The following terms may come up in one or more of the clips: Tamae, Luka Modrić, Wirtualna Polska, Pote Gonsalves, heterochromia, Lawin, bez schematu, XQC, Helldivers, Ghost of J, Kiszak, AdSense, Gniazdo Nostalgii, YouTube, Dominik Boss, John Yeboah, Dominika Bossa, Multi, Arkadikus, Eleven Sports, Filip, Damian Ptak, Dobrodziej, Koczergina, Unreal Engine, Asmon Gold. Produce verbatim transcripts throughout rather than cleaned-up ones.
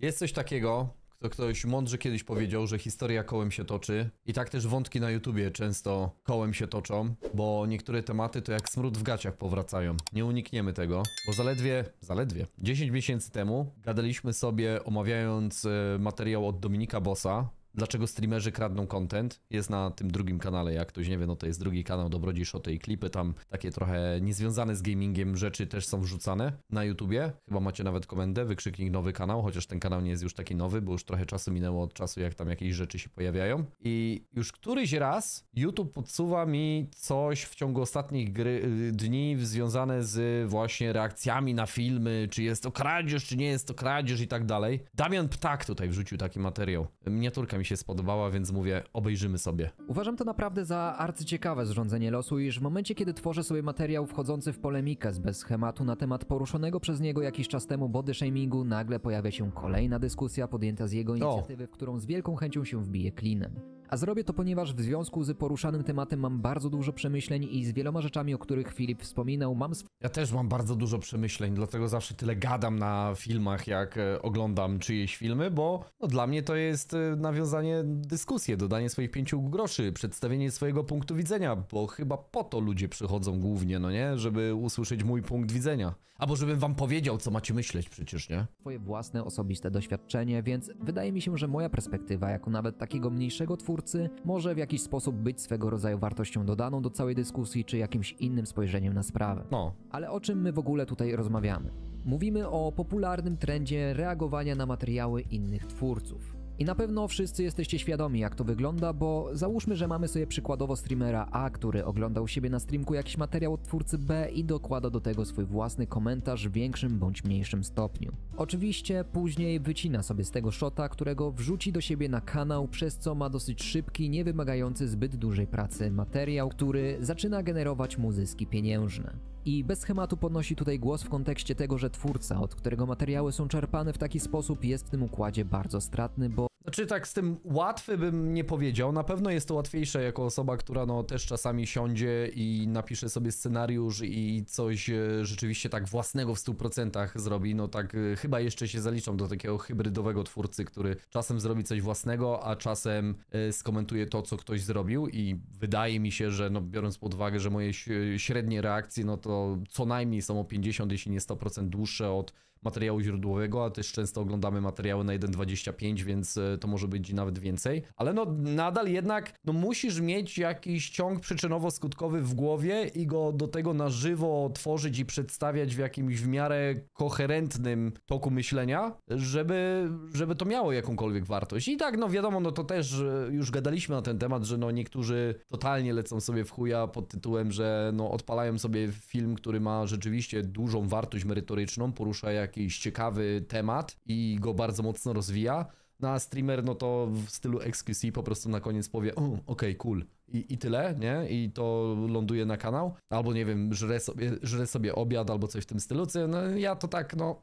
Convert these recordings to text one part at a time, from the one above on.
Jest coś takiego, kto ktoś mądrze kiedyś powiedział, że historia kołem się toczy. I tak też wątki na YouTubie często kołem się toczą, bo niektóre tematy to jak smród w gaciach powracają. Nie unikniemy tego, bo zaledwie, zaledwie dziesięć miesięcy temu gadaliśmy sobie, omawiając y, materiał od Dominika Bossa, dlaczego streamerzy kradną content. Jest na tym drugim kanale, jak ktoś nie wie, no to jest drugi kanał, Dobrodziej, Szoty i klipy. Tam takie trochę niezwiązane z gamingiem rzeczy też są wrzucane na YouTubie. Chyba macie nawet komendę, wykrzyknik nowy kanał, chociaż ten kanał nie jest już taki nowy, bo już trochę czasu minęło od czasu, jak tam jakieś rzeczy się pojawiają. I już któryś raz YouTube podsuwa mi coś w ciągu ostatnich gry, dni związane z właśnie reakcjami na filmy, czy jest to kradzież, czy nie jest to kradzież i tak dalej. Damian Ptak tutaj wrzucił taki materiał. Miniaturka mi się spodobała, więc mówię, obejrzymy sobie. Uważam to naprawdę za arcyciekawe zrządzenie losu, iż w momencie, kiedy tworzę sobie materiał wchodzący w polemikę z Bez Schematu na temat poruszonego przez niego jakiś czas temu body shamingu, nagle pojawia się kolejna dyskusja podjęta z jego inicjatywy, o. w którą z wielką chęcią się wbije klinem. A zrobię to, ponieważ w związku z poruszanym tematem mam bardzo dużo przemyśleń i z wieloma rzeczami, o których Filip wspominał, mam... Ja też mam bardzo dużo przemyśleń, dlatego zawsze tyle gadam na filmach, jak oglądam czyjeś filmy, bo no, dla mnie to jest nawiązanie dyskusji, dodanie swoich pięciu groszy, przedstawienie swojego punktu widzenia, bo chyba po to ludzie przychodzą głównie, no nie? Żeby usłyszeć mój punkt widzenia. Albo żebym wam powiedział, co macie myśleć przecież, nie? Twoje własne, osobiste doświadczenie, więc wydaje mi się, że moja perspektywa, jako nawet takiego mniejszego twórcy, może w jakiś sposób być swego rodzaju wartością dodaną do całej dyskusji, czy jakimś innym spojrzeniem na sprawę. No. Ale o czym my w ogóle tutaj rozmawiamy? Mówimy o popularnym trendzie reagowania na materiały innych twórców. I na pewno wszyscy jesteście świadomi, jak to wygląda, bo załóżmy, że mamy sobie przykładowo streamera A, który oglądał siebie na streamku jakiś materiał od twórcy B i dokłada do tego swój własny komentarz w większym bądź mniejszym stopniu. Oczywiście później wycina sobie z tego shota, którego wrzuci do siebie na kanał, przez co ma dosyć szybki, nie wymagający zbyt dużej pracy materiał, który zaczyna generować mu zyski pieniężne. I Bez Schematu podnosi tutaj głos w kontekście tego, że twórca, od którego materiały są czerpane w taki sposób, jest w tym układzie bardzo stratny, bo... Znaczy tak z tym łatwy bym nie powiedział, na pewno jest to łatwiejsze jako osoba, która no też czasami siądzie i napisze sobie scenariusz i coś rzeczywiście tak własnego w stu procentach zrobi, no tak chyba jeszcze się zaliczam do takiego hybrydowego twórcy, który czasem zrobi coś własnego, a czasem skomentuje to, co ktoś zrobił, i wydaje mi się, że no biorąc pod uwagę, że moje średnie reakcje, no to co najmniej są o pięćdziesiąt, jeśli nie sto procent dłuższe od materiału źródłowego, a też często oglądamy materiały na jeden dwadzieścia pięć, więc to może być nawet więcej, ale no nadal jednak no musisz mieć jakiś ciąg przyczynowo-skutkowy w głowie i go do tego na żywo tworzyć i przedstawiać w jakimś w miarę koherentnym toku myślenia, żeby, żeby to miało jakąkolwiek wartość. I tak no wiadomo, no to też już gadaliśmy na ten temat, że no niektórzy totalnie lecą sobie w chuja pod tytułem, że no odpalają sobie film, który ma rzeczywiście dużą wartość merytoryczną, porusza jak jakiś ciekawy temat i go bardzo mocno rozwija. Na streamer no to w stylu X Q C po prostu na koniec powie o, okej, okay, cool. I, I tyle, nie? I to ląduje na kanał. Albo nie wiem, żre sobie, żre sobie obiad albo coś w tym stylu. No, ja to tak, no...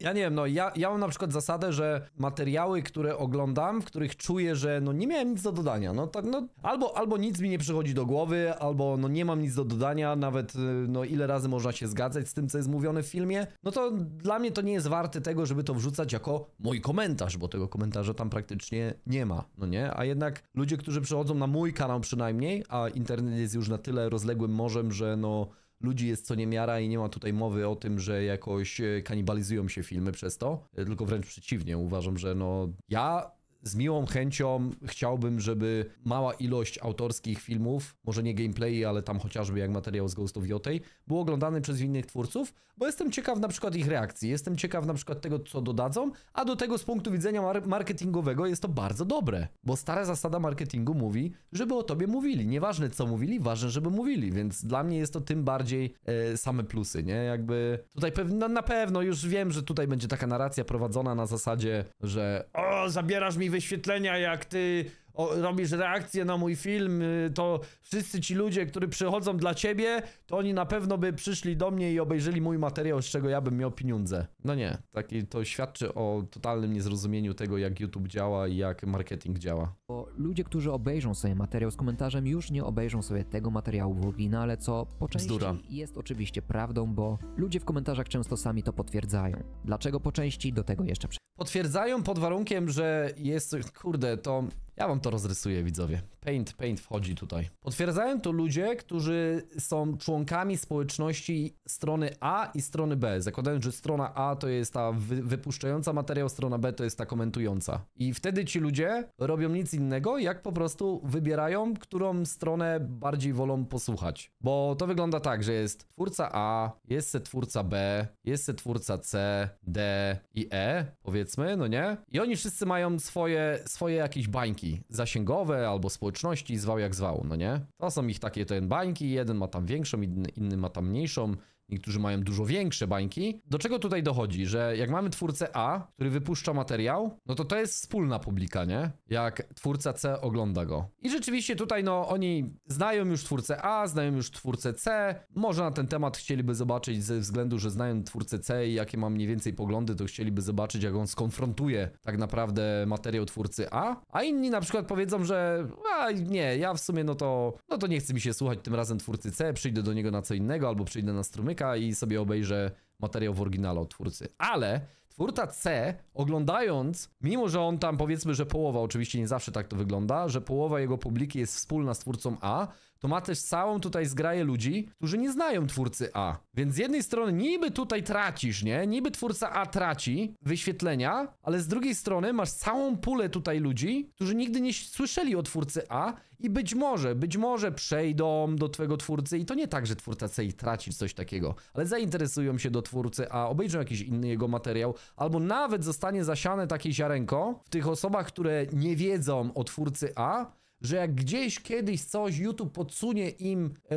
Ja nie wiem, no ja, ja mam na przykład zasadę, że materiały, które oglądam, w których czuję, że no nie miałem nic do dodania, no tak, no albo, albo nic mi nie przychodzi do głowy, albo no nie mam nic do dodania, nawet no ile razy można się zgadzać z tym, co jest mówione w filmie, no to dla mnie to nie jest warte tego, żeby to wrzucać jako mój komentarz, bo tego komentarza tam praktycznie nie ma, no nie? A jednak ludzie, którzy przychodzą na mój kanał przynajmniej, a internet jest już na tyle rozległym morzem, że no... Ludzi jest co niemiara i nie ma tutaj mowy o tym, że jakoś kanibalizują się filmy przez to, tylko wręcz przeciwnie. Uważam, że no ja z miłą chęcią chciałbym, żeby mała ilość autorskich filmów, może nie gameplay, ale tam chociażby jak materiał z Ghost of J, był oglądany przez innych twórców, bo jestem ciekaw na przykład ich reakcji, jestem ciekaw na przykład tego, co dodadzą, a do tego z punktu widzenia mar marketingowego jest to bardzo dobre, bo stara zasada marketingu mówi, żeby o tobie mówili, nieważne co mówili, ważne, żeby mówili, więc dla mnie jest to tym bardziej e, same plusy, nie, jakby tutaj pew no, na pewno już wiem, że tutaj będzie taka narracja prowadzona na zasadzie, że o, zabierasz mi wyświetlenia, jak ty o, robisz reakcję na mój film, to wszyscy ci ludzie, którzy przychodzą dla ciebie, to oni na pewno by przyszli do mnie i obejrzeli mój materiał, z czego ja bym miał pieniądze. No nie, taki, to świadczy o totalnym niezrozumieniu tego, jak YouTube działa i jak marketing działa. Bo ludzie, którzy obejrzą sobie materiał z komentarzem, już nie obejrzą sobie tego materiału w oryginale, co po części Zdura. jest oczywiście prawdą, bo ludzie w komentarzach często sami to potwierdzają. Dlaczego po części? Do tego jeszcze przejdziemy. Potwierdzają pod warunkiem, że jest... Kurde, to... Ja wam to rozrysuję, widzowie. Paint, paint wchodzi tutaj. Potwierdzają to ludzie, którzy są członkami społeczności strony A i strony B. Zakładając, że strona A to jest ta wy wypuszczająca materiał, strona B to jest ta komentująca. I wtedy ci ludzie robią nic innego, jak po prostu wybierają, którą stronę bardziej wolą posłuchać. Bo to wygląda tak, że jest twórca A, jest se twórca B, jest se twórca C, D i E, powiedzmy, no nie? I oni wszyscy mają swoje, swoje jakieś bańki. Zasięgowe albo społeczności, zwał jak zwał, no nie? To są ich takie ten bańki, jeden ma tam większą, inny, inny ma tam mniejszą, niektórzy mają dużo większe bańki. Do czego tutaj dochodzi, że jak mamy twórcę A, który wypuszcza materiał, no to to jest wspólna publika, nie? Jak twórca C ogląda go. I rzeczywiście tutaj, no, oni znają już twórcę A, znają już twórcę C, może na ten temat chcieliby zobaczyć ze względu, że znają twórcę C i jakie ma mniej więcej poglądy, to chcieliby zobaczyć, jak on skonfrontuje tak naprawdę materiał twórcy A, a inni na przykład powiedzą, że a, nie, ja w sumie, no to, no to nie chce mi się słuchać tym razem twórcy C, przyjdę do niego na co innego, albo przyjdę na strumyk i sobie obejrzę materiał w oryginale od twórcy. Ale twórca C, oglądając, mimo że on tam, powiedzmy, że połowa, oczywiście nie zawsze tak to wygląda, że połowa jego publiki jest wspólna z twórcą A, to ma też całą tutaj zgraję ludzi, którzy nie znają twórcy A. Więc z jednej strony niby tutaj tracisz, nie? Niby twórca A traci wyświetlenia, ale z drugiej strony masz całą pulę tutaj ludzi, którzy nigdy nie słyszeli o twórcy A i być może, być może przejdą do twojego twórcy i to nie tak, że twórca C i traci coś takiego, ale zainteresują się do twórcy A, obejrzą jakiś inny jego materiał, albo nawet zostanie zasiane takie ziarenko w tych osobach, które nie wiedzą o twórcy A, że jak gdzieś kiedyś coś YouTube podsunie im e,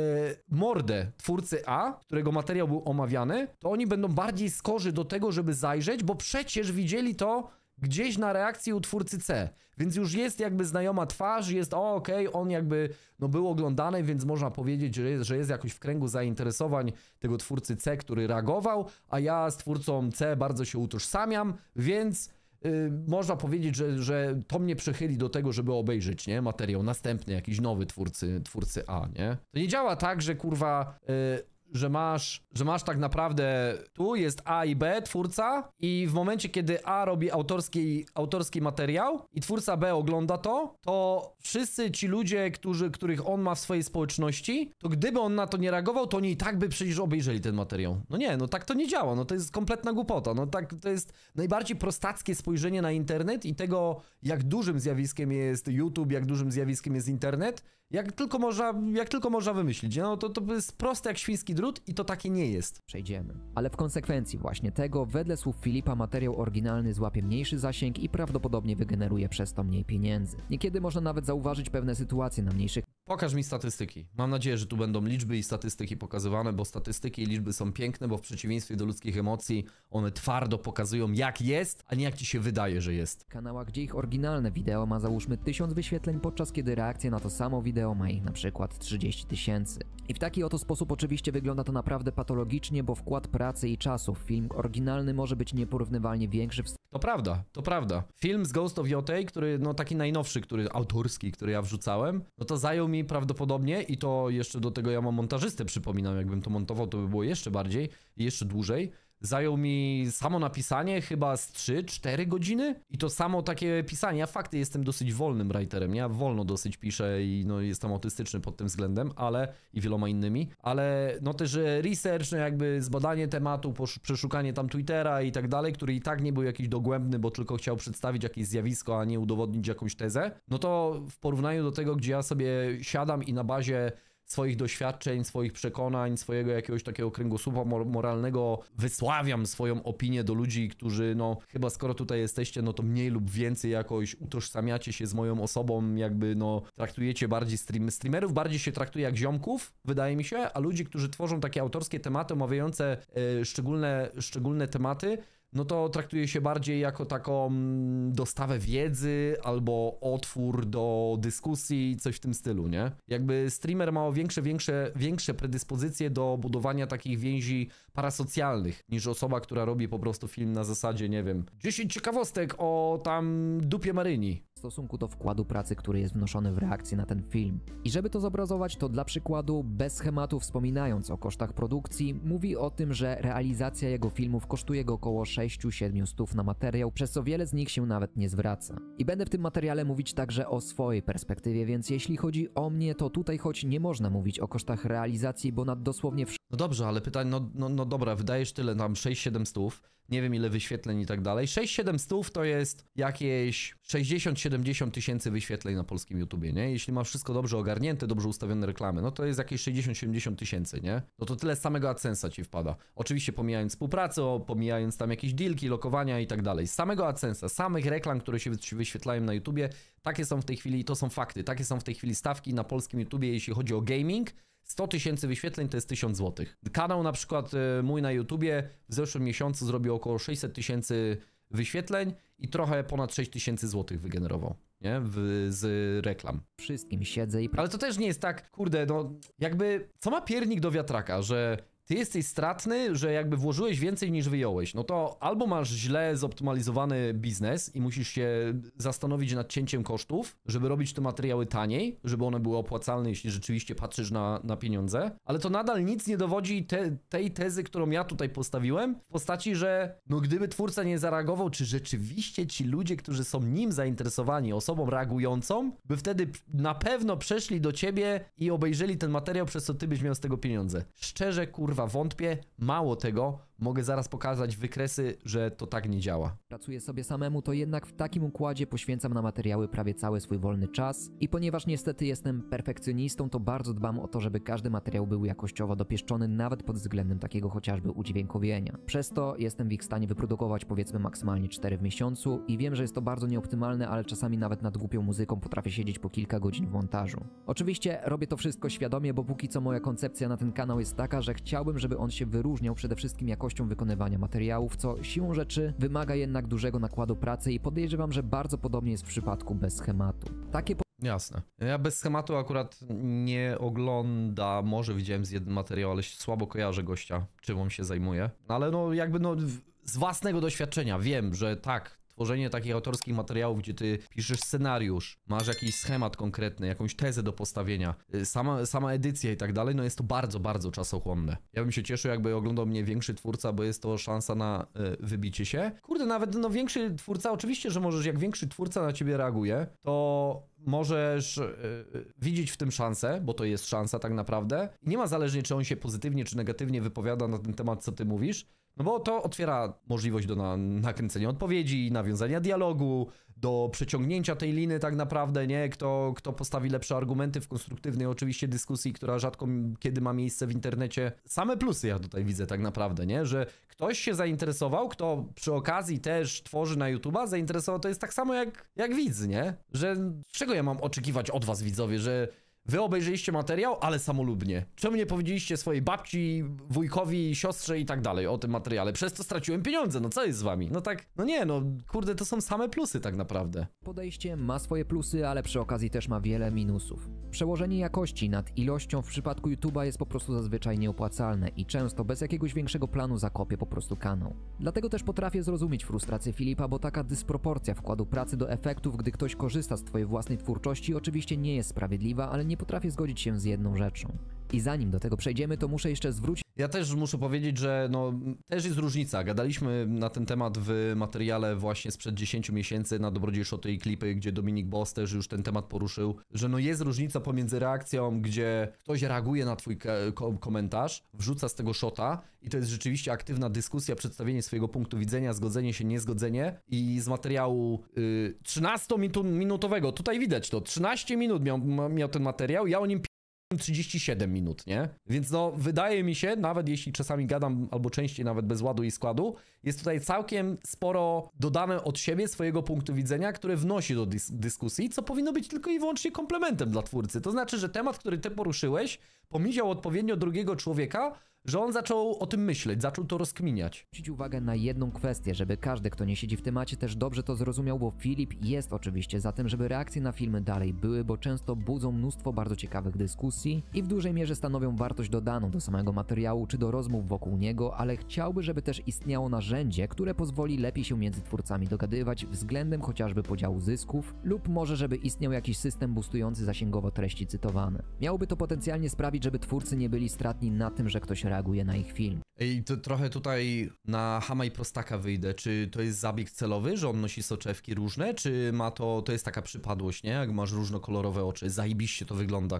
mordę twórcy A, którego materiał był omawiany, to oni będą bardziej skorzy do tego, żeby zajrzeć, bo przecież widzieli to gdzieś na reakcji u twórcy C. Więc już jest jakby znajoma twarz, jest o, okej, okay, on jakby no, był oglądany, więc można powiedzieć, że jest, że jest jakoś w kręgu zainteresowań tego twórcy C, który reagował, a ja z twórcą C bardzo się utożsamiam, więc Yy, można powiedzieć, że, że to mnie przychyli do tego, żeby obejrzeć, nie? Materiał następny, jakiś nowy twórcy, twórcy A, nie? To nie działa tak, że kurwa... Yy... Że masz, że masz tak naprawdę, tu jest A i B, twórca, i w momencie, kiedy A robi autorski, autorski materiał i twórca B ogląda to, to wszyscy ci ludzie, którzy, których on ma w swojej społeczności, to gdyby on na to nie reagował, to oni i tak by przecież obejrzeli ten materiał. No nie, no tak to nie działa, no to jest kompletna głupota, no tak to jest najbardziej prostackie spojrzenie na internet i tego, jak dużym zjawiskiem jest YouTube, jak dużym zjawiskiem jest internet, jak tylko można, jak tylko można wymyślić, no to, to jest proste jak świński drut i to takie nie jest. Przejdziemy. Ale w konsekwencji właśnie tego, wedle słów Filipa, materiał oryginalny złapie mniejszy zasięg i prawdopodobnie wygeneruje przez to mniej pieniędzy. Niekiedy można nawet zauważyć pewne sytuacje na mniejszych... Pokaż mi statystyki. Mam nadzieję, że tu będą liczby i statystyki pokazywane, bo statystyki i liczby są piękne, bo w przeciwieństwie do ludzkich emocji one twardo pokazują, jak jest, a nie jak ci się wydaje, że jest. Kanałach, gdzie ich oryginalne wideo ma załóżmy tysiąc wyświetleń, podczas kiedy reakcja na to samo wideo ma ich na przykład trzydzieści tysięcy. I w taki oto sposób oczywiście wygląda to naprawdę patologicznie, bo wkład pracy i czasu w film oryginalny może być nieporównywalnie większy w... To prawda, to prawda. Film z Ghost of J, który, no taki najnowszy, który autorski, który ja wrzucałem, no to zajął mi prawdopodobnie, i to jeszcze do tego ja mam montażystę, przypominam, jakbym to montował, to by było jeszcze bardziej, jeszcze dłużej. Zajął mi samo napisanie chyba z trzy cztery godziny i to samo takie pisanie. Ja fakty jestem dosyć wolnym writerem, ja wolno dosyć piszę i no jestem autystyczny pod tym względem, ale i wieloma innymi, ale no też research, no jakby zbadanie tematu, przeszukanie tam Twittera i tak dalej, który i tak nie był jakiś dogłębny, bo tylko chciał przedstawić jakieś zjawisko, a nie udowodnić jakąś tezę. No to w porównaniu do tego, gdzie ja sobie siadam i na bazie swoich doświadczeń, swoich przekonań, swojego jakiegoś takiego kręgosłupa moralnego wysławiam swoją opinię do ludzi, którzy no chyba skoro tutaj jesteście, no to mniej lub więcej jakoś utożsamiacie się z moją osobą, jakby no traktujecie bardziej stream streamerów, bardziej się traktuje jak ziomków, wydaje mi się, a ludzi, którzy tworzą takie autorskie tematy omawiające yy, szczególne, szczególne tematy, no to traktuje się bardziej jako taką dostawę wiedzy albo otwór do dyskusji, coś w tym stylu, nie? Jakby streamer ma większe, większe, większe predyspozycje do budowania takich więzi parasocjalnych niż osoba, która robi po prostu film na zasadzie, nie wiem, dziesięć ciekawostek o tam dupie Maryni. W stosunku do wkładu pracy, który jest wnoszony w reakcji na ten film. I żeby to zobrazować, to dla przykładu Bez Schematu, wspominając o kosztach produkcji, mówi o tym, że realizacja jego filmów kosztuje go około sześciu do siedmiu stów na materiał, przez co wiele z nich się nawet nie zwraca. I będę w tym materiale mówić także o swojej perspektywie, więc jeśli chodzi o mnie, to tutaj choć nie można mówić o kosztach realizacji, bo nad dosłownie... No dobrze, ale pytań, no, no, no dobra, wydajesz tyle, tam sześć siedem stów, nie wiem ile wyświetleń i tak dalej. sześć siedem stów to jest jakieś sześćdziesiąt siedemdziesiąt tysięcy wyświetleń na polskim YouTubie, nie? Jeśli masz wszystko dobrze ogarnięte, dobrze ustawione reklamy, no to jest jakieś sześćdziesiąt siedemdziesiąt tysięcy, nie? No to tyle samego AdSense'a ci wpada. Oczywiście pomijając współpracę, pomijając tam jakieś dealki, lokowania i tak dalej. Z samego AdSense'a, samych reklam, które się wyświetlają na YouTubie, takie są w tej chwili, to są fakty, takie są w tej chwili stawki na polskim YouTubie, jeśli chodzi o gaming. sto tysięcy wyświetleń to jest tysiąc zł. Kanał na przykład mój na YouTubie w zeszłym miesiącu zrobił około sześćset tysięcy wyświetleń i trochę ponad sześć tysięcy złotych wygenerował, nie? W, z reklam. Wszystkim siedzę i... Ale to też nie jest tak, kurde, no jakby co ma piernik do wiatraka, że ty jesteś stratny, że jakby włożyłeś więcej niż wyjąłeś. No to albo masz źle zoptymalizowany biznes i musisz się zastanowić nad cięciem kosztów, żeby robić te materiały taniej, żeby one były opłacalne, jeśli rzeczywiście patrzysz na, na pieniądze. Ale to nadal nic nie dowodzi te, tej tezy, którą ja tutaj postawiłem, w postaci, że no gdyby twórca nie zareagował, czy rzeczywiście ci ludzie, którzy są nim zainteresowani, osobą reagującą, by wtedy na pewno przeszli do ciebie i obejrzeli ten materiał, przez co ty byś miał z tego pieniądze. Szczerze, kurwa, wątpię, mało tego, mogę zaraz pokazać wykresy, że to tak nie działa. Pracuję sobie samemu, to jednak w takim układzie poświęcam na materiały prawie cały swój wolny czas i ponieważ niestety jestem perfekcjonistą, to bardzo dbam o to, żeby każdy materiał był jakościowo dopieszczony, nawet pod względem takiego chociażby udźwiękowienia. Przez to jestem w ich stanie wyprodukować powiedzmy maksymalnie cztery w miesiącu i wiem, że jest to bardzo nieoptymalne, ale czasami nawet nad głupią muzyką potrafię siedzieć po kilka godzin w montażu. Oczywiście robię to wszystko świadomie, bo póki co moja koncepcja na ten kanał jest taka, że chciałbym Chciałbym, żeby on się wyróżniał przede wszystkim jakością wykonywania materiałów, co siłą rzeczy wymaga jednak dużego nakładu pracy i podejrzewam, że bardzo podobnie jest w przypadku Bez Schematu. Takie po... Jasne. Ja Bez Schematu akurat nie oglądam, może widziałem z jednym materiał, ale słabo kojarzę gościa, czym on się zajmuje. Ale no jakby no z własnego doświadczenia wiem, że tak, tworzenie takich autorskich materiałów, gdzie ty piszesz scenariusz, masz jakiś schemat konkretny, jakąś tezę do postawienia, sama, sama edycja i tak dalej, no jest to bardzo, bardzo czasochłonne. Ja bym się cieszył, jakby oglądał mnie większy twórca, bo jest to szansa na y, wybicie się. Kurde, nawet no większy twórca, oczywiście, że możesz, jak większy twórca na ciebie reaguje, to możesz y, y, widzieć w tym szansę, bo to jest szansa tak naprawdę. I nie ma zależnie, czy on się pozytywnie, czy negatywnie wypowiada na ten temat, co ty mówisz, no bo to otwiera możliwość do na, nakręcenia odpowiedzi, nawiązania dialogu, do przeciągnięcia tej liny tak naprawdę, nie? Kto, kto postawi lepsze argumenty w konstruktywnej oczywiście dyskusji, która rzadko kiedy ma miejsce w internecie. Same plusy ja tutaj widzę tak naprawdę, nie? Że ktoś się zainteresował, kto przy okazji też tworzy na YouTube'a, zainteresował, to jest tak samo jak, jak widz, nie? Że czego ja mam oczekiwać od was, widzowie, że... Wy obejrzeliście materiał, ale samolubnie. Czemu nie powiedzieliście swojej babci, wujkowi, siostrze i tak dalej o tym materiale? Przez to straciłem pieniądze, no co jest z wami? No tak, no nie, no kurde, to są same plusy tak naprawdę. Podejście ma swoje plusy, ale przy okazji też ma wiele minusów. Przełożenie jakości nad ilością w przypadku YouTube'a jest po prostu zazwyczaj nieopłacalne i często bez jakiegoś większego planu zakopię po prostu kanał. Dlatego też potrafię zrozumieć frustrację Filipa, bo taka dysproporcja wkładu pracy do efektów, gdy ktoś korzysta z twojej własnej twórczości, oczywiście nie jest sprawiedliwa, ale nie potrafię zgodzić się z jedną rzeczą. I zanim do tego przejdziemy, to muszę jeszcze zwrócić... Ja też muszę powiedzieć, że no też jest różnica. Gadaliśmy na ten temat w materiale właśnie sprzed dziesięciu miesięcy na Dobrodziej Szoty i Klipy, gdzie Dominik Boss też już ten temat poruszył, że no jest różnica pomiędzy reakcją, gdzie ktoś reaguje na twój komentarz, wrzuca z tego szota i to jest rzeczywiście aktywna dyskusja, przedstawienie swojego punktu widzenia, zgodzenie się, niezgodzenie i z materiału y, trzynastominutowego, tutaj widać to, trzynaście minut miał, miał ten materiał, ja o nim trzydzieści siedem minut, nie? Więc no, wydaje mi się, nawet jeśli czasami gadam, albo częściej nawet bez ładu i składu, jest tutaj całkiem sporo dodane od siebie, swojego punktu widzenia, które wnosi do dys dyskusji, co powinno być tylko i wyłącznie komplementem dla twórcy. To znaczy, że temat, który ty poruszyłeś, pomijał odpowiednio drugiego człowieka, że on zaczął o tym myśleć, zaczął to rozkminiać. Zwrócić uwagę na jedną kwestię, żeby każdy, kto nie siedzi w temacie, też dobrze to zrozumiał, bo Filip jest oczywiście za tym, żeby reakcje na filmy dalej były, bo często budzą mnóstwo bardzo ciekawych dyskusji i w dużej mierze stanowią wartość dodaną do samego materiału czy do rozmów wokół niego, ale chciałby, żeby też istniało narzędzie, które pozwoli lepiej się między twórcami dogadywać względem chociażby podziału zysków lub może, żeby istniał jakiś system boostujący zasięgowo treści cytowane. Miałoby to potencjalnie sprawić, żeby twórcy nie byli stratni na tym, że ktoś reaguje na ich film. I to trochę tutaj na chama i prostaka wyjdę. Czy to jest zabieg celowy, że on nosi soczewki różne, czy ma to, to jest taka przypadłość, nie? Jak masz różnokolorowe oczy, zajebiście to wygląda.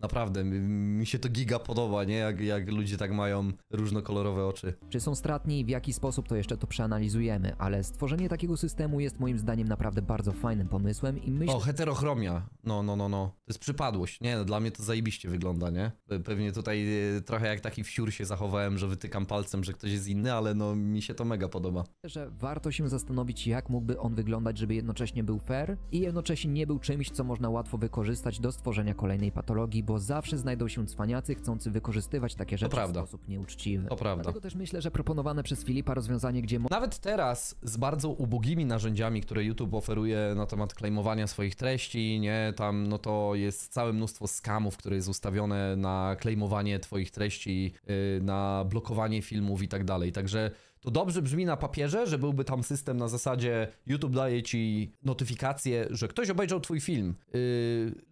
Naprawdę, mi się to giga podoba, nie? Jak, jak ludzie tak mają różnokolorowe oczy. Czy są stratni i w jaki sposób, to jeszcze to przeanalizujemy, ale stworzenie takiego systemu jest moim zdaniem naprawdę bardzo fajnym pomysłem i myślę... O, heterochromia. No, no, no, no. To jest przypadłość. Nie, no, dla mnie to zajebiście wygląda, nie? Pewnie tutaj trochę jak taki wsiur się zachowałem, że wytykam palcem, że ktoś jest inny, ale no, mi się to mega podoba. Że warto się zastanowić, jak mógłby on wyglądać, żeby jednocześnie był fair i jednocześnie nie był czymś, co można łatwo wykorzystać do stworzenia kolejnej patologii, bo zawsze znajdą się cwaniacy chcący wykorzystywać takie rzeczy w sposób nieuczciwy. To prawda. Dlatego też myślę, że proponowane przez Filipa rozwiązanie, gdzie... Nawet teraz z bardzo ubogimi narzędziami, które YouTube oferuje na temat claimowania swoich treści, nie, tam no to jest całe mnóstwo skamów, które jest ustawione na claimowanie twoich treści, yy, na blokowanie filmów i tak dalej. Także to dobrze brzmi na papierze, że byłby tam system na zasadzie YouTube daje ci notyfikację, że ktoś obejrzał twój film. Yy,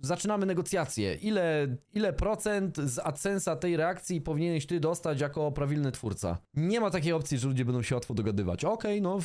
zaczynamy negocjacje. Ile, ile procent z AdSense'a tej reakcji powinieneś ty dostać jako prawilny twórca? Nie ma takiej opcji, że ludzie będą się łatwo dogadywać. Okej, okay, no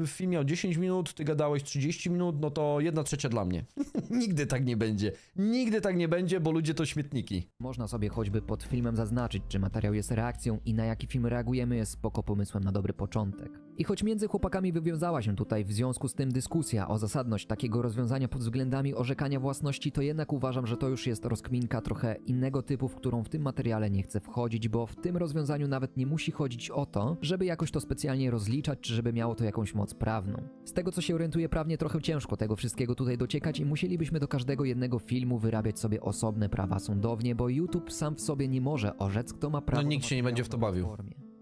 yy, film miał dziesięć minut, ty gadałeś trzydzieści minut, no to jedna trzecia dla mnie. Nigdy tak nie będzie. Nigdy tak nie będzie, bo ludzie to śmietniki. Można sobie choćby pod filmem zaznaczyć, czy materiał jest reakcją i na jaki film reagujemy, jest spoko pomysłem na dobry początek. I choć między chłopakami wywiązała się tutaj w związku z tym dyskusja o zasadność takiego rozwiązania pod względami orzekania własności, to jednak uważam, że to już jest rozkminka trochę innego typu, w którą w tym materiale nie chcę wchodzić, bo w tym rozwiązaniu nawet nie musi chodzić o to, żeby jakoś to specjalnie rozliczać, czy żeby miało to jakąś moc prawną. Z tego, co się orientuję prawnie, trochę ciężko tego wszystkiego tutaj dociekać i musielibyśmy do każdego jednego filmu wyrabiać sobie osobne prawa sądownie, bo YouTube sam w sobie nie może orzec, kto ma prawo... No nikt się nie będzie w to bawił.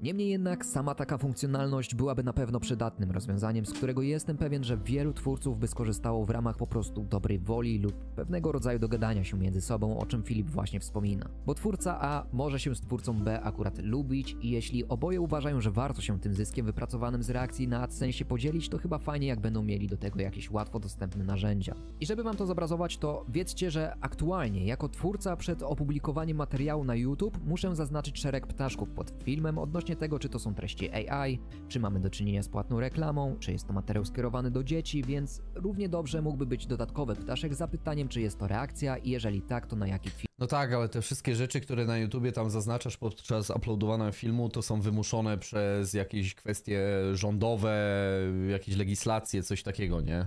Niemniej jednak sama taka funkcjonalność byłaby na pewno przydatnym rozwiązaniem, z którego jestem pewien, że wielu twórców by skorzystało w ramach po prostu dobrej woli lub pewnego rodzaju dogadania się między sobą, o czym Filip właśnie wspomina. Bo twórca A może się z twórcą B akurat lubić i jeśli oboje uważają, że warto się tym zyskiem wypracowanym z reakcji na AdSense podzielić, to chyba fajnie, jak będą mieli do tego jakieś łatwo dostępne narzędzia. I żeby wam to zobrazować, to wiedzcie, że aktualnie jako twórca przed opublikowaniem materiału na YouTube muszę zaznaczyć szereg ptaszków pod filmem odnośnie tego, czy to są treści A I, czy mamy do czynienia z płatną reklamą, czy jest to materiał skierowany do dzieci, więc równie dobrze mógłby być dodatkowy ptaszek z zapytaniem, czy jest to reakcja i jeżeli tak, to na jaki film. No tak, ale te wszystkie rzeczy, które na YouTubie tam zaznaczasz podczas uploadowania filmu, to są wymuszone przez jakieś kwestie rządowe, jakieś legislacje, coś takiego, nie?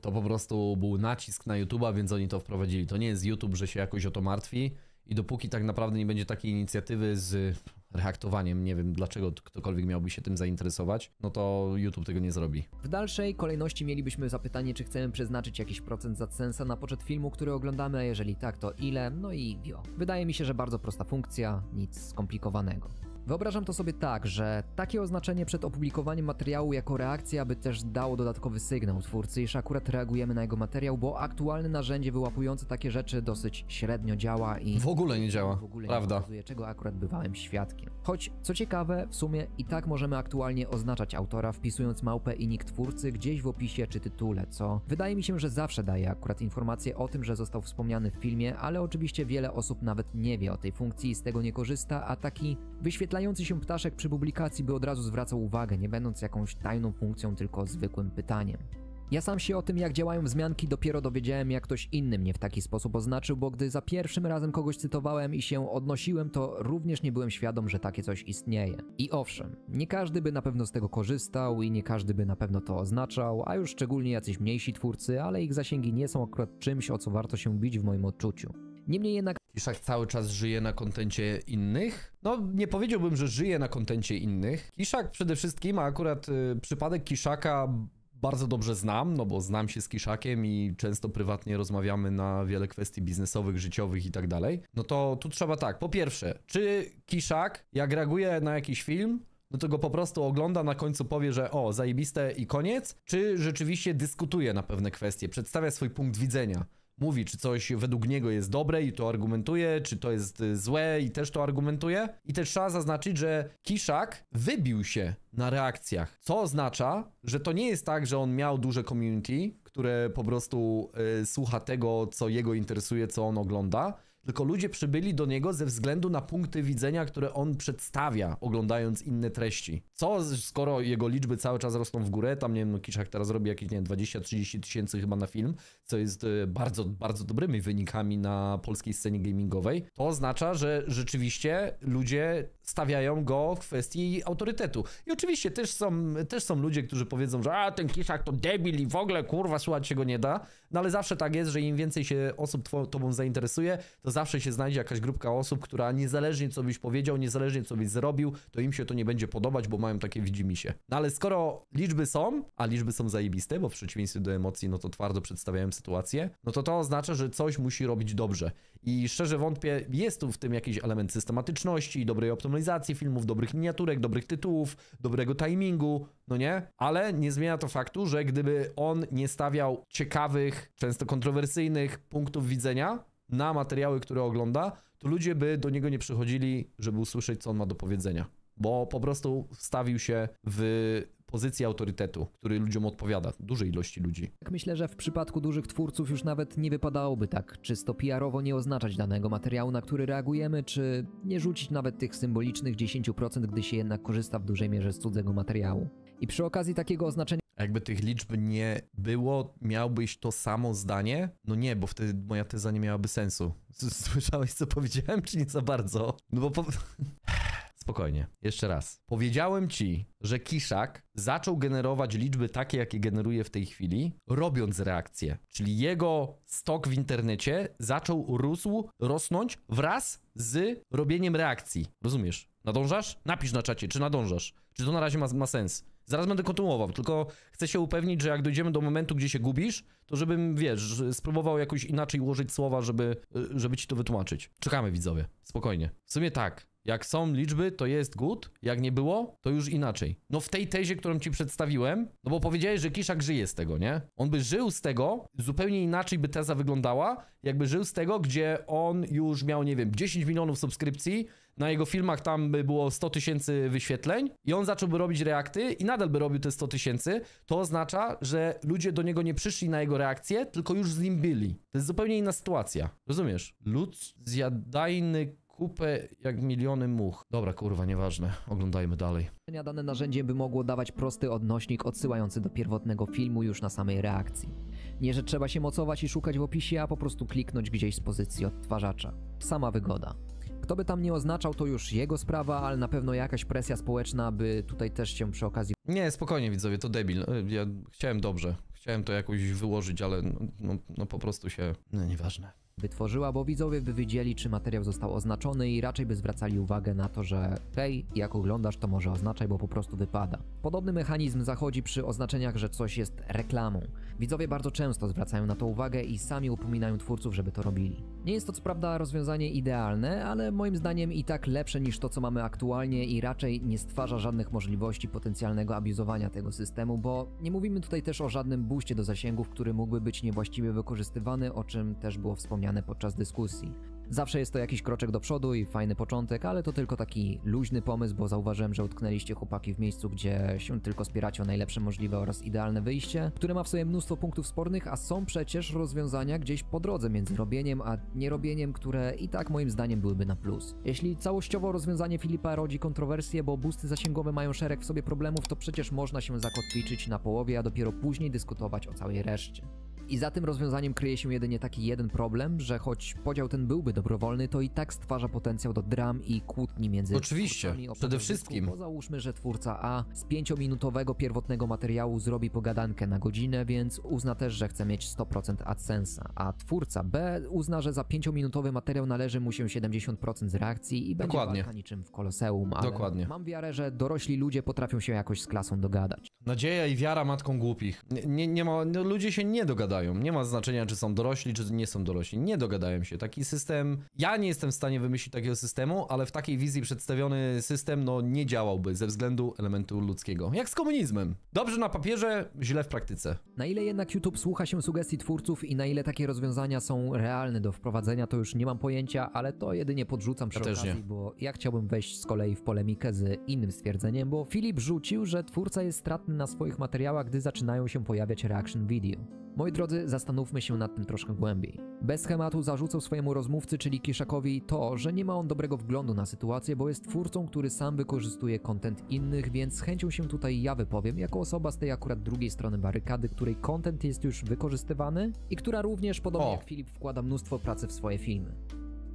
To po prostu był nacisk na YouTube'a, więc oni to wprowadzili. To nie jest YouTube, że się jakoś o to martwi i dopóki tak naprawdę nie będzie takiej inicjatywy z... reaktowaniem, nie wiem dlaczego ktokolwiek miałby się tym zainteresować, no to YouTube tego nie zrobi. W dalszej kolejności mielibyśmy zapytanie, czy chcemy przeznaczyć jakiś procent AdSense'a na poczet filmu, który oglądamy, a jeżeli tak, to ile, no i bio. Wydaje mi się, że bardzo prosta funkcja, nic skomplikowanego. Wyobrażam to sobie tak, że takie oznaczenie przed opublikowaniem materiału jako reakcja by też dało dodatkowy sygnał twórcy, iż akurat reagujemy na jego materiał, bo aktualne narzędzie wyłapujące takie rzeczy dosyć średnio działa i... W ogóle nie działa, w ogóle prawda. Nie pokazuje, czego akurat bywałem świadkiem. Choć, co ciekawe, w sumie i tak możemy aktualnie oznaczać autora, wpisując małpę i nick twórcy gdzieś w opisie czy tytule, co wydaje mi się, że zawsze daje akurat informację o tym, że został wspomniany w filmie, ale oczywiście wiele osób nawet nie wie o tej funkcji i z tego nie korzysta, a taki wyświetlający się ptaszek przy publikacji by od razu zwracał uwagę, nie będąc jakąś tajną funkcją, tylko zwykłym pytaniem. Ja sam się o tym, jak działają wzmianki, dopiero dowiedziałem, jak ktoś inny mnie w taki sposób oznaczył, bo gdy za pierwszym razem kogoś cytowałem i się odnosiłem, to również nie byłem świadom, że takie coś istnieje. I owszem, nie każdy by na pewno z tego korzystał i nie każdy by na pewno to oznaczał, a już szczególnie jacyś mniejsi twórcy, ale ich zasięgi nie są akurat czymś, o co warto się bić w moim odczuciu. Niemniej jednak... Kiszak cały czas żyje na kontencie innych? No, nie powiedziałbym, że żyje na kontencie innych. Kiszak przede wszystkim, a akurat y, przypadek Kiszaka bardzo dobrze znam, no bo znam się z Kiszakiem i często prywatnie rozmawiamy na wiele kwestii biznesowych, życiowych i tak dalej, no to tu trzeba tak, po pierwsze, czy Kiszak, jak reaguje na jakiś film, no to go po prostu ogląda, na końcu powie, że o, zajebiste i koniec, czy rzeczywiście dyskutuje na pewne kwestie, przedstawia swój punkt widzenia. Mówi, czy coś według niego jest dobre i to argumentuje, czy to jest złe i też to argumentuje. I też trzeba zaznaczyć, że Kiszak wybił się na reakcjach, co oznacza, że to nie jest tak, że on miał duże community, które po prostu y, słucha tego, co jego interesuje, co on ogląda, tylko ludzie przybyli do niego ze względu na punkty widzenia, które on przedstawia, oglądając inne treści. Co, skoro jego liczby cały czas rosną w górę, tam nie wiem, no Kiszak teraz robi jakieś, nie wiem, dwadzieścia trzydzieści tysięcy chyba na film, co jest bardzo, bardzo dobrymi wynikami na polskiej scenie gamingowej, to oznacza, że rzeczywiście ludzie stawiają go w kwestii autorytetu. I oczywiście też są, też są ludzie, którzy powiedzą, że a, ten Kiszak to debil i w ogóle, kurwa, słuchać się go nie da, no ale zawsze tak jest, że im więcej się osób tobą zainteresuje, to zawsze się znajdzie jakaś grupka osób, która niezależnie co byś powiedział, niezależnie co byś zrobił, to im się to nie będzie podobać, bo mają takie widzimisię. No ale skoro liczby są, a liczby są zajebiste, bo w przeciwieństwie do emocji, no to twardo przedstawiają sytuację, no to to oznacza, że coś musi robić dobrze. I szczerze wątpię, jest tu w tym jakiś element systematyczności, dobrej optymalizacji filmów, dobrych miniaturek, dobrych tytułów, dobrego timingu, no nie? Ale nie zmienia to faktu, że gdyby on nie stawiał ciekawych, często kontrowersyjnych punktów widzenia na materiały, które ogląda, to ludzie by do niego nie przychodzili, żeby usłyszeć, co on ma do powiedzenia. Bo po prostu wstawił się w pozycję autorytetu, który ludziom odpowiada, dużej ilości ludzi. Myślę, że w przypadku dużych twórców już nawet nie wypadałoby tak czysto P R owo nie oznaczać danego materiału, na który reagujemy, czy nie rzucić nawet tych symbolicznych dziesięć procent, gdy się jednak korzysta w dużej mierze z cudzego materiału. I przy okazji takiego oznaczenia... A jakby tych liczb nie było, miałbyś to samo zdanie? No nie, bo wtedy moja teza nie miałaby sensu. Słyszałeś, co powiedziałem, czy nie za bardzo? No bo... Po... Spokojnie, jeszcze raz. Powiedziałem ci, że Kiszak zaczął generować liczby takie, jakie generuje w tej chwili, robiąc reakcję. Czyli jego stok w internecie zaczął rósł, rosnąć wraz z robieniem reakcji. Rozumiesz? Nadążasz? Napisz na czacie, czy nadążasz. Czy to na razie ma, ma sens? Zaraz będę kontynuował, tylko chcę się upewnić, że jak dojdziemy do momentu, gdzie się gubisz, to żebym, wiesz, spróbował jakoś inaczej ułożyć słowa, żeby, żeby ci to wytłumaczyć. Czekamy, widzowie, spokojnie. W sumie tak, jak są liczby, to jest good, jak nie było, to już inaczej. No w tej tezie, którą ci przedstawiłem, no bo powiedziałeś, że Kiszak żyje z tego, nie? On by żył z tego, zupełnie inaczej by teza wyglądała, jakby żył z tego, gdzie on już miał, nie wiem, dziesięć milionów subskrypcji, na jego filmach tam by było sto tysięcy wyświetleń i on zacząłby robić reakty i nadal by robił te sto tysięcy, to oznacza, że ludzie do niego nie przyszli na jego reakcję, tylko już z nim byli. To jest zupełnie inna sytuacja. Rozumiesz? Lud zjadajny kupę jak miliony much. Dobra, kurwa, nieważne. Oglądajmy dalej. Dane narzędzie by mogło dawać prosty odnośnik odsyłający do pierwotnego filmu już na samej reakcji. Nie, że trzeba się mocować i szukać w opisie, a po prostu kliknąć gdzieś z pozycji odtwarzacza. Sama wygoda. Kto by tam nie oznaczał, to już jego sprawa, ale na pewno jakaś presja społeczna by tutaj też się przy okazji... Nie, spokojnie widzowie, to debil. Ja chciałem dobrze. Chciałem to jakoś wyłożyć, ale no, no, no po prostu się... No nieważne. ...wytworzyła, bo widzowie by wiedzieli, czy materiał został oznaczony i raczej by zwracali uwagę na to, że hej, jak oglądasz, to może oznaczaj, bo po prostu wypada. Podobny mechanizm zachodzi przy oznaczeniach, że coś jest reklamą. Widzowie bardzo często zwracają na to uwagę i sami upominają twórców, żeby to robili. Nie jest to co prawda rozwiązanie idealne, ale moim zdaniem i tak lepsze niż to, co mamy aktualnie i raczej nie stwarza żadnych możliwości potencjalnego abuzowania tego systemu, bo nie mówimy tutaj też o żadnym booście do zasięgów, który mógłby być niewłaściwie wykorzystywany, o czym też było wspomniane podczas dyskusji. Zawsze jest to jakiś kroczek do przodu i fajny początek, ale to tylko taki luźny pomysł, bo zauważyłem, że utknęliście chłopaki w miejscu, gdzie się tylko spieracie o najlepsze możliwe oraz idealne wyjście, które ma w sobie mnóstwo punktów spornych, a są przecież rozwiązania gdzieś po drodze między robieniem a nierobieniem, które i tak moim zdaniem byłyby na plus. Jeśli całościowo rozwiązanie Filipa rodzi kontrowersje, bo boosty zasięgowe mają szereg w sobie problemów, to przecież można się zakotwiczyć na połowie, a dopiero później dyskutować o całej reszcie. I za tym rozwiązaniem kryje się jedynie taki jeden problem, że choć podział ten byłby dobrowolny, to i tak stwarza potencjał do dram i kłótni między... Oczywiście, przede wszystkim. Bo załóżmy, że twórca A z pięciominutowego pierwotnego materiału zrobi pogadankę na godzinę, więc uzna też, że chce mieć sto procent AdSense'a, a twórca B uzna, że za pięciominutowy materiał należy mu się siedemdziesiąt procent z reakcji i będzie Dokładnie. walka niczym w Koloseum, ale Dokładnie. mam wiarę, że dorośli ludzie potrafią się jakoś z klasą dogadać. Nadzieja i wiara matką głupich. Nie, nie, nie ma, no, ludzie się nie dogadają, nie ma znaczenia, czy są dorośli, czy nie są dorośli, nie dogadają się. Taki system, ja nie jestem w stanie wymyślić takiego systemu, ale w takiej wizji przedstawiony system, no nie działałby ze względu elementu ludzkiego. Jak z komunizmem. Dobrze na papierze, źle w praktyce. Na ile jednak YouTube słucha się sugestii twórców i na ile takie rozwiązania są realne do wprowadzenia, to już nie mam pojęcia, ale to jedynie podrzucam przy okazji, bo ja chciałbym wejść z kolei w polemikę z innym stwierdzeniem, bo Filip rzucił, że twórca jest stratny na swoich materiałach, gdy zaczynają się pojawiać reaction video. Moi drodzy, zastanówmy się nad tym troszkę głębiej. Bez schematu zarzucał swojemu rozmówcy, czyli Kiszakowi, to, że nie ma on dobrego wglądu na sytuację, bo jest twórcą, który sam wykorzystuje content innych, więc z chęcią się tutaj ja wypowiem, jako osoba z tej akurat drugiej strony barykady, której content jest już wykorzystywany i która również, podobnie o. jak Filip, wkłada mnóstwo pracy w swoje filmy.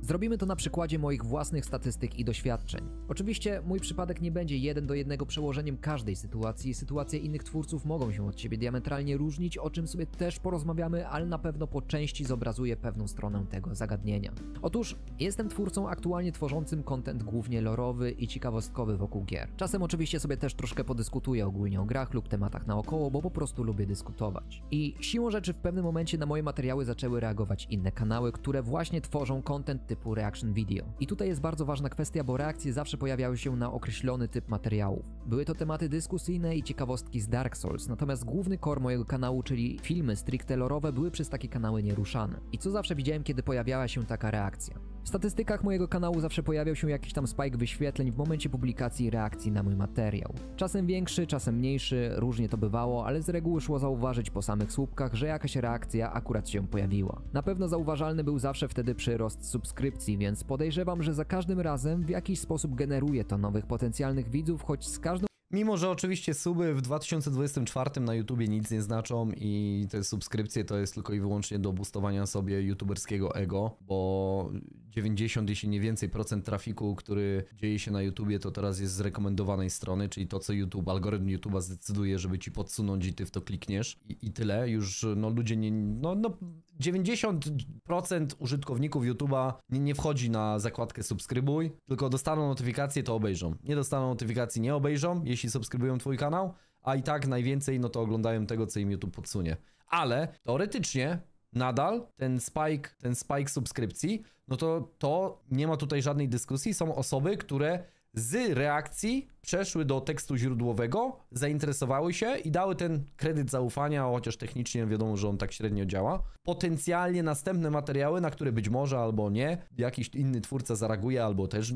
Zrobimy to na przykładzie moich własnych statystyk i doświadczeń. Oczywiście mój przypadek nie będzie jeden do jednego przełożeniem każdej sytuacji. Sytuacje innych twórców mogą się od siebie diametralnie różnić, o czym sobie też porozmawiamy, ale na pewno po części zobrazuję pewną stronę tego zagadnienia. Otóż jestem twórcą aktualnie tworzącym content głównie lorowy i ciekawostkowy wokół gier. Czasem oczywiście sobie też troszkę podyskutuję ogólnie o grach lub tematach naokoło, bo po prostu lubię dyskutować. I siłą rzeczy w pewnym momencie na moje materiały zaczęły reagować inne kanały, które właśnie tworzą content typu reaction video. I tutaj jest bardzo ważna kwestia, bo reakcje zawsze pojawiały się na określony typ materiałów. Były to tematy dyskusyjne i ciekawostki z Dark Souls, natomiast główny core mojego kanału, czyli filmy stricte lorowe, były przez takie kanały nieruszane. I co zawsze widziałem, kiedy pojawiała się taka reakcja? W statystykach mojego kanału zawsze pojawiał się jakiś tam spike wyświetleń w momencie publikacji reakcji na mój materiał. Czasem większy, czasem mniejszy, różnie to bywało, ale z reguły szło zauważyć po samych słupkach, że jakaś reakcja akurat się pojawiła. Na pewno zauważalny był zawsze wtedy przyrost subskrypcji, więc podejrzewam, że za każdym razem w jakiś sposób generuje to nowych potencjalnych widzów, choć z każdą... Mimo że oczywiście suby w dwa tysiące dwudziestym czwartym na YouTubie nic nie znaczą i te subskrypcje to jest tylko i wyłącznie do boostowania sobie youtuberskiego ego, bo dziewięćdziesiąt, jeśli nie więcej, procent trafiku, który dzieje się na YouTubie, to teraz jest z rekomendowanej strony, czyli to, co YouTube, algorytm YouTube'a zdecyduje, żeby ci podsunąć i ty w to klikniesz i, i tyle. Już no ludzie nie... No, no dziewięćdziesiąt procent użytkowników YouTube'a nie, nie wchodzi na zakładkę subskrybuj, tylko dostaną notyfikację, to obejrzą. Nie dostaną notyfikacji, nie obejrzą, jeśli jeśli subskrybują twój kanał, a i tak najwięcej, no to oglądają tego, co im YouTube podsunie. Ale teoretycznie nadal ten spike, ten spike subskrypcji, no to to nie ma tutaj żadnej dyskusji. Są osoby, które z reakcji przeszły do tekstu źródłowego, zainteresowały się i dały ten kredyt zaufania, chociaż technicznie wiadomo, że on tak średnio działa. Potencjalnie następne materiały, na które być może albo nie, jakiś inny twórca zareaguje albo też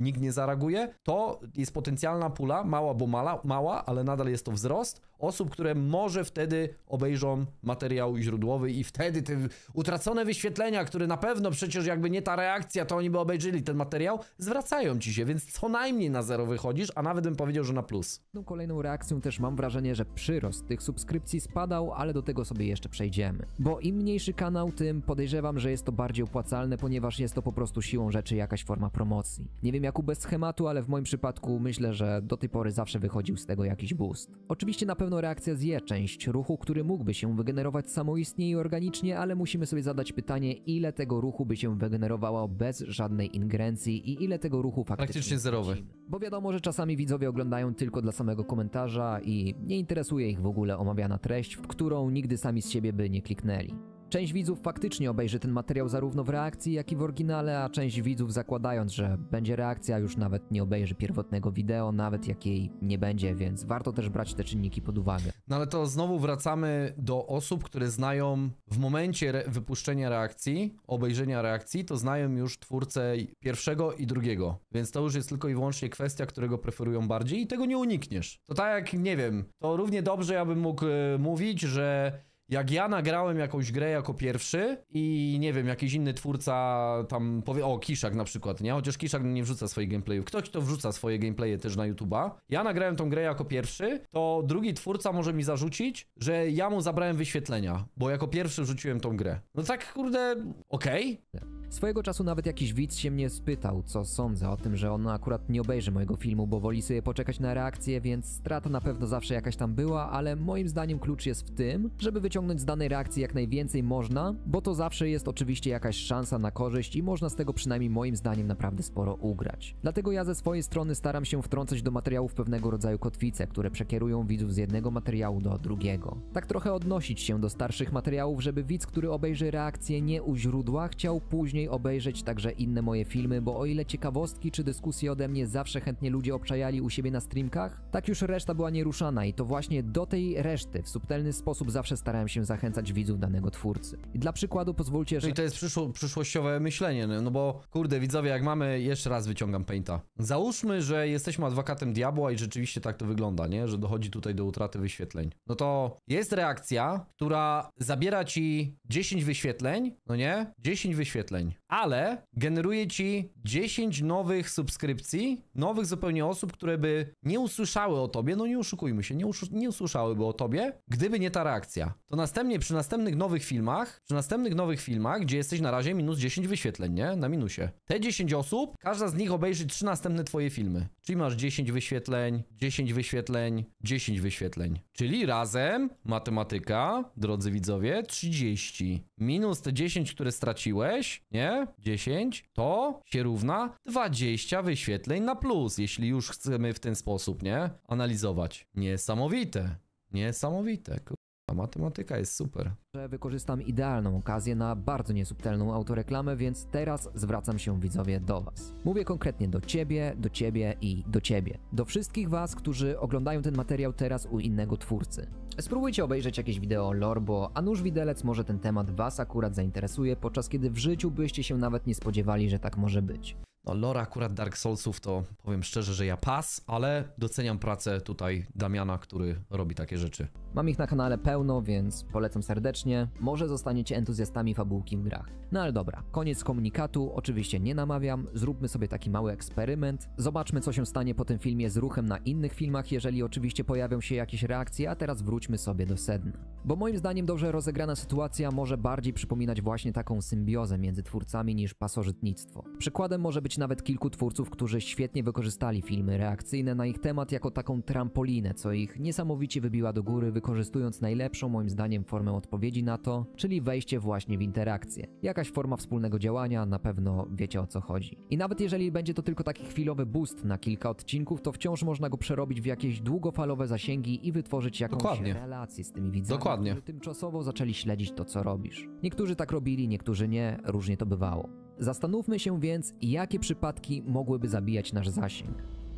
nikt nie zareaguje, to jest potencjalna pula, mała bo mała, mała, ale nadal jest to wzrost osób, które może wtedy obejrzą materiał źródłowy i wtedy te utracone wyświetlenia, które na pewno przecież jakby nie ta reakcja, to oni by obejrzeli ten materiał, zwracają ci się, więc co najmniej na zero wychodzisz, a nawet bym powiedział, że na plus. Kolejną reakcją też mam wrażenie, że przyrost tych subskrypcji spadał, ale do tego sobie jeszcze przejdziemy. Bo im mniejszy kanał, tym podejrzewam, że jest to bardziej opłacalne, ponieważ jest to po prostu siłą rzeczy jakaś forma promocji. Nie wiem jak u bez schematu, ale w moim przypadku myślę, że do tej pory zawsze wychodził z tego jakiś boost. Oczywiście na pewno reakcja zje część ruchu, który mógłby się wygenerować samoistnie i organicznie, ale musimy sobie zadać pytanie, ile tego ruchu by się wygenerowało bez żadnej ingerencji i ile tego ruchu faktycznie... Praktycznie zerowy. Bo wiadomo, że czasami widzowie oglądają tylko dla samego komentarza i nie interesuje ich w ogóle omawiana treść, w którą nigdy sami z siebie by nie kliknęli. Część widzów faktycznie obejrzy ten materiał zarówno w reakcji, jak i w oryginale, a część widzów, zakładając, że będzie reakcja, już nawet nie obejrzy pierwotnego wideo, nawet jak jej nie będzie, więc warto też brać te czynniki pod uwagę. No ale to znowu wracamy do osób, które znają w momencie re wypuszczenia reakcji, obejrzenia reakcji, to znają już twórcę pierwszego i drugiego, więc to już jest tylko i wyłącznie kwestia, którego preferują bardziej i tego nie unikniesz. To tak jak, nie wiem, to równie dobrze ja bym mógł yy, mówić, że Jak ja nagrałem jakąś grę jako pierwszy i nie wiem, jakiś inny twórca tam powie, o Kiszak na przykład, nie? Chociaż Kiszak nie wrzuca swoich gameplayów, ktoś to wrzuca swoje gameplaye też na YouTube'a. Ja nagrałem tą grę jako pierwszy, to drugi twórca może mi zarzucić, że ja mu zabrałem wyświetlenia, bo jako pierwszy wrzuciłem tą grę. No tak kurde, okej. Okay. Swojego czasu nawet jakiś widz się mnie spytał, co sądzę o tym, że on akurat nie obejrzy mojego filmu, bo woli sobie poczekać na reakcję, więc strata na pewno zawsze jakaś tam była, ale moim zdaniem klucz jest w tym, żeby wyciągnąć Ciągnąć z danej reakcji jak najwięcej można, bo to zawsze jest oczywiście jakaś szansa na korzyść i można z tego przynajmniej moim zdaniem naprawdę sporo ugrać. Dlatego ja ze swojej strony staram się wtrącać do materiałów pewnego rodzaju kotwice, które przekierują widzów z jednego materiału do drugiego. Tak trochę odnosić się do starszych materiałów, żeby widz, który obejrzy reakcję nie u źródła, chciał później obejrzeć także inne moje filmy, bo o ile ciekawostki czy dyskusje ode mnie zawsze chętnie ludzie obczajali u siebie na streamkach, tak już reszta była nieruszana i to właśnie do tej reszty w subtelny sposób zawsze starałem się zachęcać widzów danego twórcy. I dla przykładu pozwólcie, że... I to jest przyszło, przyszłościowe myślenie, no bo kurde widzowie, jak mamy, jeszcze raz wyciągam Painta. Załóżmy, że jesteśmy adwokatem diabła i rzeczywiście tak to wygląda, nie? Że dochodzi tutaj do utraty wyświetleń. No to jest reakcja, która zabiera ci dziesięć wyświetleń, no nie? dziesięć wyświetleń, ale generuje ci dziesięć nowych subskrypcji, nowych zupełnie osób, które by nie usłyszały o tobie, no nie oszukujmy się, nie, uszu nie usłyszałyby o tobie, gdyby nie ta reakcja. To następnie przy następnych nowych filmach, przy następnych nowych filmach, gdzie jesteś na razie minus dziesięć wyświetleń, nie? Na minusie. Te dziesięć osób, każda z nich obejrzy trzy następne twoje filmy. Czyli masz dziesięć wyświetleń, dziesięć wyświetleń, dziesięć wyświetleń. Czyli razem, matematyka, drodzy widzowie, trzydzieści. Minus te dziesięć, które straciłeś, nie? dziesięć, to się równa dwadzieścia wyświetleń na plus, jeśli już chcemy w ten sposób, nie? Analizować. Niesamowite. Niesamowite, a matematyka jest super. Wykorzystam idealną okazję na bardzo niesubtelną autoreklamę, więc teraz zwracam się widzowie do was. Mówię konkretnie do ciebie, do ciebie i do ciebie. Do wszystkich was, którzy oglądają ten materiał teraz u innego twórcy. Spróbujcie obejrzeć jakieś wideo o lore, bo a nuż widelec może ten temat was akurat zainteresuje, podczas kiedy w życiu byście się nawet nie spodziewali, że tak może być. No lore akurat Dark Soulsów to powiem szczerze, że ja pas, ale doceniam pracę tutaj Damiana, który robi takie rzeczy. Mam ich na kanale pełno, więc polecam serdecznie. Może zostaniecie entuzjastami fabułki w grach. No ale dobra, koniec komunikatu, oczywiście nie namawiam, zróbmy sobie taki mały eksperyment. Zobaczmy, co się stanie po tym filmie z ruchem na innych filmach, jeżeli oczywiście pojawią się jakieś reakcje, a teraz wróćmy sobie do sedna. Bo moim zdaniem dobrze rozegrana sytuacja może bardziej przypominać właśnie taką symbiozę między twórcami niż pasożytnictwo. Przykładem może być nawet kilku twórców, którzy świetnie wykorzystali filmy reakcyjne na ich temat jako taką trampolinę, co ich niesamowicie wybiła do góry, wykorzystując najlepszą moim zdaniem formę odpowiedzi na to, czyli wejście właśnie w interakcję. Jakaś forma wspólnego działania, na pewno wiecie o co chodzi. I nawet jeżeli będzie to tylko taki chwilowy boost na kilka odcinków, to wciąż można go przerobić w jakieś długofalowe zasięgi i wytworzyć jakąś Dokładnie. relację z tymi widzami, Dokładnie. którzy tymczasowo zaczęli śledzić to, co robisz. Niektórzy tak robili, niektórzy nie, różnie to bywało. Zastanówmy się więc, jakie przypadki mogłyby zabijać nasz zasięg.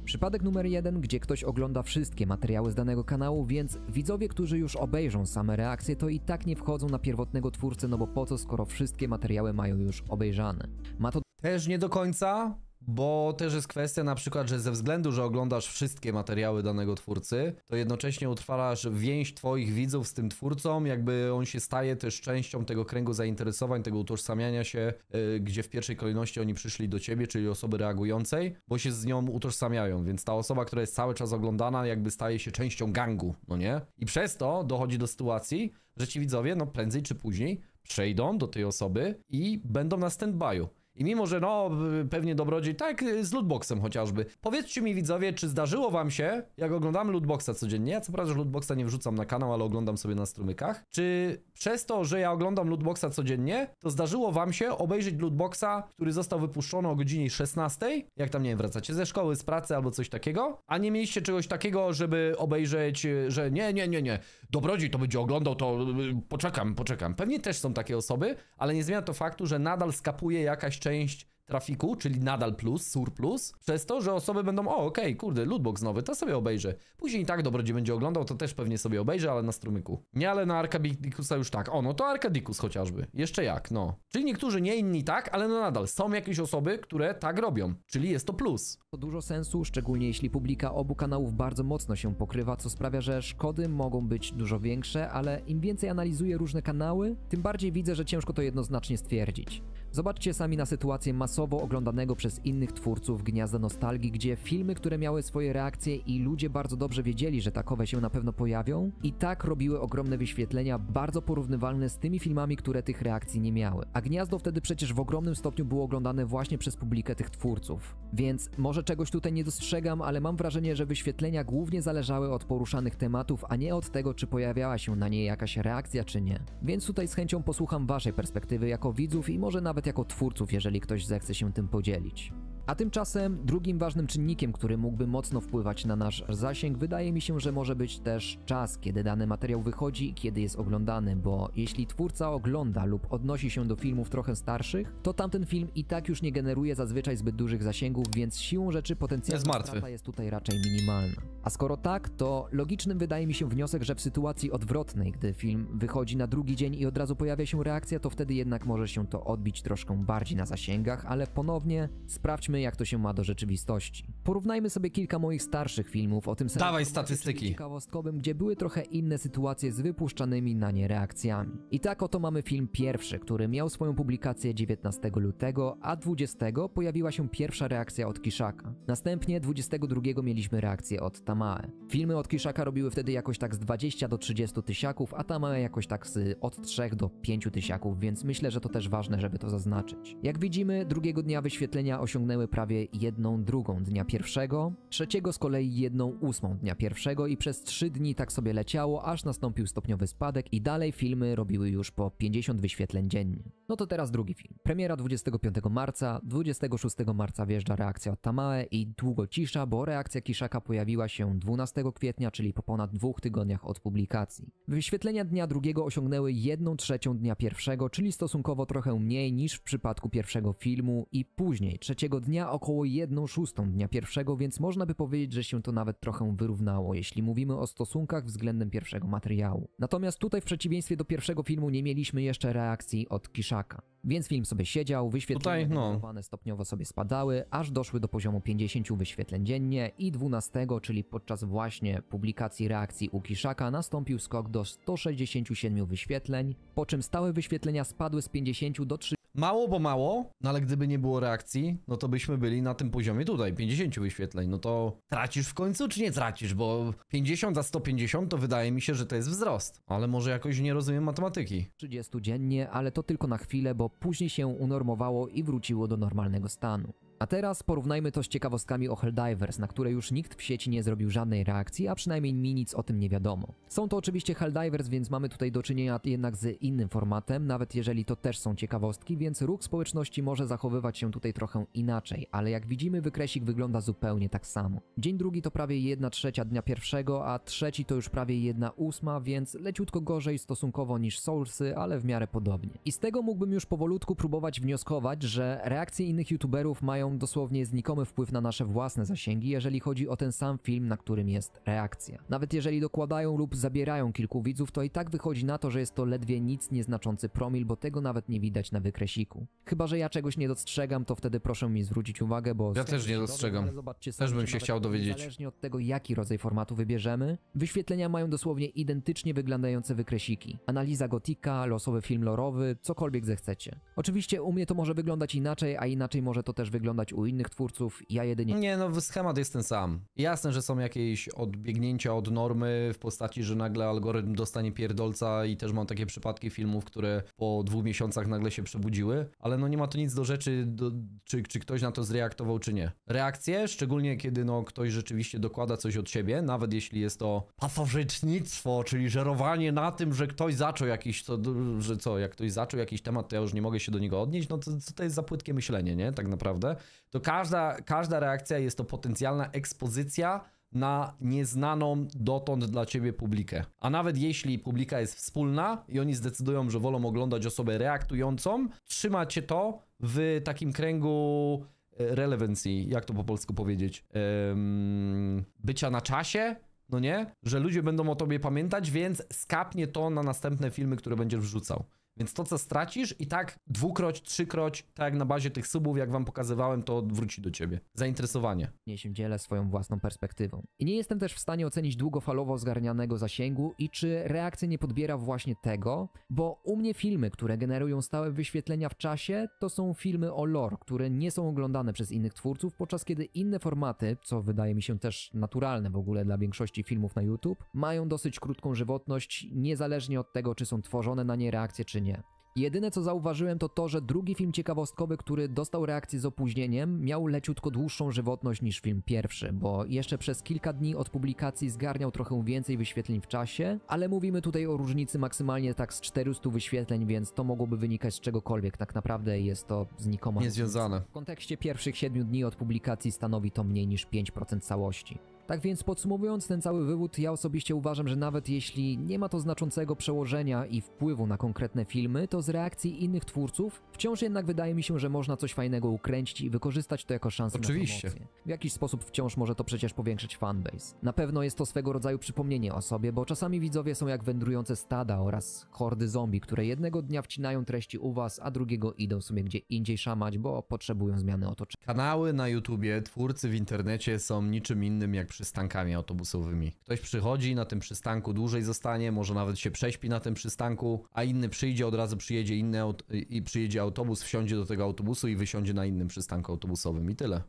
Przypadek numer jeden, gdzie ktoś ogląda wszystkie materiały z danego kanału, więc widzowie, którzy już obejrzą same reakcje, to i tak nie wchodzą na pierwotnego twórcę, no bo po co, skoro wszystkie materiały mają już obejrzane. Ma to... Też nie do końca, bo też jest kwestia na przykład, że ze względu, że oglądasz wszystkie materiały danego twórcy, to jednocześnie utrwalasz więź twoich widzów z tym twórcą, jakby on się staje też częścią tego kręgu zainteresowań, tego utożsamiania się, yy, gdzie w pierwszej kolejności oni przyszli do ciebie, czyli osoby reagującej, bo się z nią utożsamiają, więc ta osoba, która jest cały czas oglądana, jakby staje się częścią gangu, no nie? I przez to dochodzi do sytuacji, że ci widzowie, no prędzej czy później, przejdą do tej osoby i będą na stand-by'u. I mimo, że no, pewnie Dobrodziej, tak z lootboxem chociażby. Powiedzcie mi widzowie, czy zdarzyło wam się, jak oglądamy lootboxa codziennie, ja co prawda, że lootboxa nie wrzucam na kanał, ale oglądam sobie na strumykach, czy przez to, że ja oglądam lootboxa codziennie, to zdarzyło wam się obejrzeć lootboxa, który został wypuszczony o godzinie szesnastej, jak tam, nie wiem, wracacie ze szkoły, z pracy albo coś takiego, a nie mieliście czegoś takiego, żeby obejrzeć, że nie, nie, nie, nie, Dobrodziej to będzie oglądał, to poczekam, poczekam. Pewnie też są takie osoby, ale nie zmienia to faktu, że nadal skapuje jakaś część trafiku, czyli nadal plus, surplus, przez to, że osoby będą, o okej, okay, kurde, lootbox nowy, to sobie obejrzę. Później i tak Dobrodziej będzie oglądał, to też pewnie sobie obejrzę, ale na strumyku. Nie, ale na Arkadikusa już tak. O, no to Arkadikus chociażby. Jeszcze jak, no. Czyli niektórzy nie, inni tak, ale no nadal są jakieś osoby, które tak robią, czyli jest to plus. To dużo sensu, szczególnie jeśli publika obu kanałów bardzo mocno się pokrywa, co sprawia, że szkody mogą być dużo większe, ale im więcej analizuję różne kanały, tym bardziej widzę, że ciężko to jednoznacznie stwierdzić. Zobaczcie sami na sytuację masowo oglądanego przez innych twórców Gniazda Nostalgii, gdzie filmy, które miały swoje reakcje i ludzie bardzo dobrze wiedzieli, że takowe się na pewno pojawią, i tak robiły ogromne wyświetlenia, bardzo porównywalne z tymi filmami, które tych reakcji nie miały. A Gniazdo wtedy przecież w ogromnym stopniu było oglądane właśnie przez publikę tych twórców. Więc może czegoś tutaj nie dostrzegam, ale mam wrażenie, że wyświetlenia głównie zależały od poruszanych tematów, a nie od tego, czy pojawiała się na niej jakaś reakcja, czy nie. Więc tutaj z chęcią posłucham waszej perspektywy jako widzów i może nawet jako twórców, jeżeli ktoś zechce się tym podzielić. A tymczasem drugim ważnym czynnikiem, który mógłby mocno wpływać na nasz zasięg, wydaje mi się, że może być też czas, kiedy dany materiał wychodzi i kiedy jest oglądany, bo jeśli twórca ogląda lub odnosi się do filmów trochę starszych, to tamten film i tak już nie generuje zazwyczaj zbyt dużych zasięgów, więc siłą rzeczy potencjalna strata jest tutaj raczej minimalna. A skoro tak, to logicznym wydaje mi się wniosek, że w sytuacji odwrotnej, gdy film wychodzi na drugi dzień i od razu pojawia się reakcja, to wtedy jednak może się to odbić troszkę bardziej na zasięgach, ale ponownie sprawdźmy, jak to się ma do rzeczywistości. Porównajmy sobie kilka moich starszych filmów o tym samym. Dawaj statystyki. Ciekawostkowym, gdzie były trochę inne sytuacje z wypuszczanymi na nie reakcjami. I tak oto mamy film pierwszy, który miał swoją publikację dziewiętnastego lutego, a dwudziestego pojawiła się pierwsza reakcja od Kiszaka. Następnie dwudziestego drugiego mieliśmy reakcję od Tamae. Filmy od Kiszaka robiły wtedy jakoś tak z dwudziestu do trzydziestu tysiaków, a Tamae jakoś tak z od trzech do pięciu tysiaków, więc myślę, że to też ważne, żeby to zaznaczyć. Jak widzimy, drugiego dnia wyświetlenia osiągnęły prawie jedną drugą dnia pierwszego, trzeciego z kolei jedną ósmą dnia pierwszego i przez trzy dni tak sobie leciało, aż nastąpił stopniowy spadek i dalej filmy robiły już po pięćdziesiąt wyświetleń dziennie. No to teraz drugi film. Premiera dwudziestego piątego marca, dwudziestego szóstego marca wjeżdża reakcja od Tamae i długo cisza, bo reakcja Kiszaka pojawiła się dwunastego kwietnia, czyli po ponad dwóch tygodniach od publikacji. Wyświetlenia dnia drugiego osiągnęły jedną trzecią dnia pierwszego, czyli stosunkowo trochę mniej niż w przypadku pierwszego filmu i później trzeciego dnia około jedną szóstą dnia pierwszego, więc można by powiedzieć, że się to nawet trochę wyrównało, jeśli mówimy o stosunkach względem pierwszego materiału. Natomiast tutaj w przeciwieństwie do pierwszego filmu nie mieliśmy jeszcze reakcji od Kiszaka. Więc film sobie siedział, wyświetlenia no. stopniowo sobie spadały, aż doszły do poziomu pięćdziesięciu wyświetleń dziennie i dwunastego, czyli podczas właśnie publikacji reakcji u Kiszaka, nastąpił skok do stu sześćdziesięciu siedmiu wyświetleń, po czym stałe wyświetlenia spadły z pięćdziesięciu do trzydziestu. Mało, bo mało, no ale gdyby nie było reakcji, no to byśmy byli na tym poziomie tutaj, pięćdziesięciu wyświetleń, no to tracisz w końcu, czy nie tracisz, bo pięćdziesiąt za sto pięćdziesiąt to wydaje mi się, że to jest wzrost, ale może jakoś nie rozumiem matematyki. trzydzieści dziennie, ale to tylko na chwilę, bo później się unormowało i wróciło do normalnego stanu. A teraz porównajmy to z ciekawostkami o Helldivers, na które już nikt w sieci nie zrobił żadnej reakcji, a przynajmniej mi nic o tym nie wiadomo. Są to oczywiście Helldivers, więc mamy tutaj do czynienia jednak z innym formatem, nawet jeżeli to też są ciekawostki, więc ruch społeczności może zachowywać się tutaj trochę inaczej, ale jak widzimy wykresik wygląda zupełnie tak samo. Dzień drugi to prawie jedna trzecia dnia pierwszego, a trzeci to już prawie jedna ósma, więc leciutko gorzej stosunkowo niż Soulsy, ale w miarę podobnie. I z tego mógłbym już powolutku próbować wnioskować, że reakcje innych youtuberów mają dosłownie znikomy wpływ na nasze własne zasięgi, jeżeli chodzi o ten sam film, na którym jest reakcja. Nawet jeżeli dokładają lub zabierają kilku widzów, to i tak wychodzi na to, że jest to ledwie nic nieznaczący promil, bo tego nawet nie widać na wykresiku. Chyba że ja czegoś nie dostrzegam, to wtedy proszę mi zwrócić uwagę, bo... Ja też nie dostrzegam. Też bym się chciał dowiedzieć. Zależnie od tego, jaki rodzaj formatu wybierzemy, wyświetlenia mają dosłownie identycznie wyglądające wykresiki. Analiza gotika, losowy film lorowy, cokolwiek zechcecie. Oczywiście u mnie to może wyglądać inaczej, a inaczej może to też wyglądać u innych twórców, ja jedynie... Nie, no schemat jest ten sam. Jasne, że są jakieś odbiegnięcia od normy w postaci, że nagle algorytm dostanie pierdolca i też mam takie przypadki filmów, które po dwóch miesiącach nagle się przebudziły, ale no nie ma to nic do rzeczy, do, czy, czy ktoś na to zreaktował, czy nie. Reakcje, szczególnie kiedy no ktoś rzeczywiście dokłada coś od siebie, nawet jeśli jest to pasożytnictwo, czyli żerowanie na tym, że ktoś zaczął jakiś, to, że co, jak ktoś zaczął jakiś temat, to ja już nie mogę się do niego odnieść, no to, to jest za płytkie myślenie, nie? Tak naprawdę. To każda, każda reakcja jest to potencjalna ekspozycja na nieznaną dotąd dla ciebie publikę. A nawet jeśli publika jest wspólna i oni zdecydują, że wolą oglądać osobę reaktującą, trzyma cię to w takim kręgu relevancji, jak to po polsku powiedzieć, um, bycia na czasie, no nie? Że ludzie będą o tobie pamiętać, więc skapnie to na następne filmy, które będziesz wrzucał. Więc to, co stracisz, i tak dwukroć, trzykroć, tak jak na bazie tych subów, jak wam pokazywałem, to wróci do ciebie. Zainteresowanie. Nie się dzielę swoją własną perspektywą. I nie jestem też w stanie ocenić długofalowo zgarnianego zasięgu i czy reakcja nie podbiera właśnie tego, bo u mnie filmy, które generują stałe wyświetlenia w czasie, to są filmy o lore, które nie są oglądane przez innych twórców, podczas kiedy inne formaty, co wydaje mi się też naturalne w ogóle dla większości filmów na YouTube, mają dosyć krótką żywotność, niezależnie od tego, czy są tworzone na nie reakcje, czy nie. Nie. Jedyne, co zauważyłem, to to, że drugi film ciekawostkowy, który dostał reakcję z opóźnieniem, miał leciutko dłuższą żywotność niż film pierwszy, bo jeszcze przez kilka dni od publikacji zgarniał trochę więcej wyświetleń w czasie, ale mówimy tutaj o różnicy maksymalnie tak z czterystu wyświetleń, więc to mogłoby wynikać z czegokolwiek. Tak naprawdę jest to znikoma. Niezwiązane. W kontekście pierwszych siedmiu dni od publikacji stanowi to mniej niż pięć procent całości. Tak więc podsumowując ten cały wywód, ja osobiście uważam, że nawet jeśli nie ma to znaczącego przełożenia i wpływu na konkretne filmy, to z reakcji innych twórców wciąż jednak wydaje mi się, że można coś fajnego ukręcić i wykorzystać to jako szansę Oczywiście. na promocję. W jakiś sposób wciąż może to przecież powiększyć fanbase. Na pewno jest to swego rodzaju przypomnienie o sobie, bo czasami widzowie są jak wędrujące stada oraz hordy zombie, które jednego dnia wcinają treści u was, a drugiego idą sobie gdzie indziej szamać, bo potrzebują zmiany otoczenia. Kanały na YouTubie, twórcy w internecie są niczym innym jak przystankami autobusowymi. Ktoś przychodzi, na tym przystanku dłużej zostanie, może nawet się prześpi na tym przystanku, a inny przyjdzie, od razu przyjedzie inny i przyjedzie autobus, wsiądzie do tego autobusu i wysiądzie na innym przystanku autobusowym i tyle.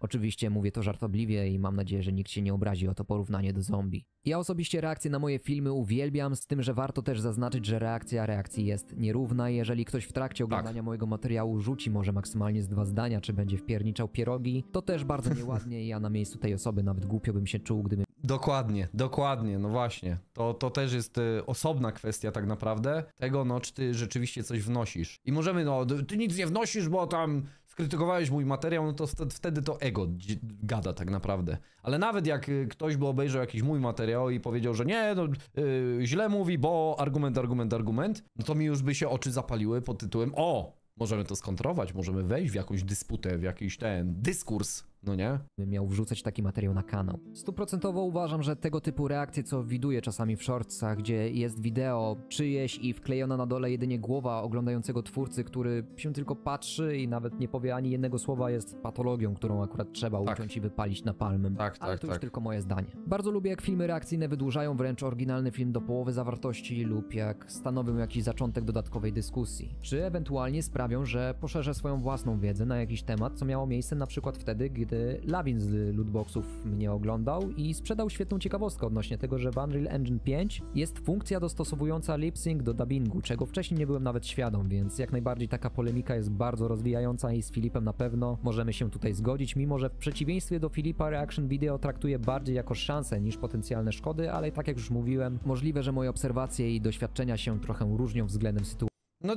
Oczywiście mówię to żartobliwie i mam nadzieję, że nikt się nie obrazi o to porównanie do zombie. Ja osobiście reakcje na moje filmy uwielbiam, z tym, że warto też zaznaczyć, że reakcja reakcji jest nierówna. Jeżeli ktoś w trakcie oglądania tak. mojego materiału rzuci może maksymalnie z dwa zdania, czy będzie wpierniczał pierogi, to też bardzo nieładnie i ja na miejscu tej osoby nawet głupio bym się czuł, gdybym... Dokładnie, dokładnie, no właśnie. To, to też jest y, osobna kwestia tak naprawdę tego, no czy ty rzeczywiście coś wnosisz. I możemy, no, ty nic nie wnosisz, bo tam skrytykowałeś mój materiał, no to wtedy to ego gada tak naprawdę. Ale nawet jak y, ktoś by obejrzał jakiś mój materiał i powiedział, że nie, no, y, źle mówi, bo argument, argument, argument, no to mi już by się oczy zapaliły pod tytułem o, możemy to skontrować, możemy wejść w jakąś dysputę, w jakiś ten dyskurs. No nie? Bym miał wrzucać taki materiał na kanał. Stuprocentowo uważam, że tego typu reakcje, co widuję czasami w shortsach, gdzie jest wideo czyjeś i wklejona na dole jedynie głowa oglądającego twórcy, który się tylko patrzy i nawet nie powie ani jednego słowa, jest patologią, którą akurat trzeba tak. uciąć i wypalić napalmem. Tak, tak, Ale to tak. już tylko moje zdanie. Bardzo lubię, jak filmy reakcyjne wydłużają wręcz oryginalny film do połowy zawartości lub jak stanowią jakiś zaczątek dodatkowej dyskusji. Czy ewentualnie sprawią, że poszerzę swoją własną wiedzę na jakiś temat, co miało miejsce na przykład wtedy, gdy Lawin z lootboxów mnie oglądał i sprzedał świetną ciekawostkę odnośnie tego, że w Unreal Engine pięć jest funkcja dostosowująca lip-sync do dubbingu, czego wcześniej nie byłem nawet świadom, więc jak najbardziej taka polemika jest bardzo rozwijająca i z Filipem na pewno możemy się tutaj zgodzić, mimo że w przeciwieństwie do Filipa reaction video traktuję bardziej jako szansę niż potencjalne szkody, ale tak jak już mówiłem, możliwe, że moje obserwacje i doświadczenia się trochę różnią względem sytuacji. No,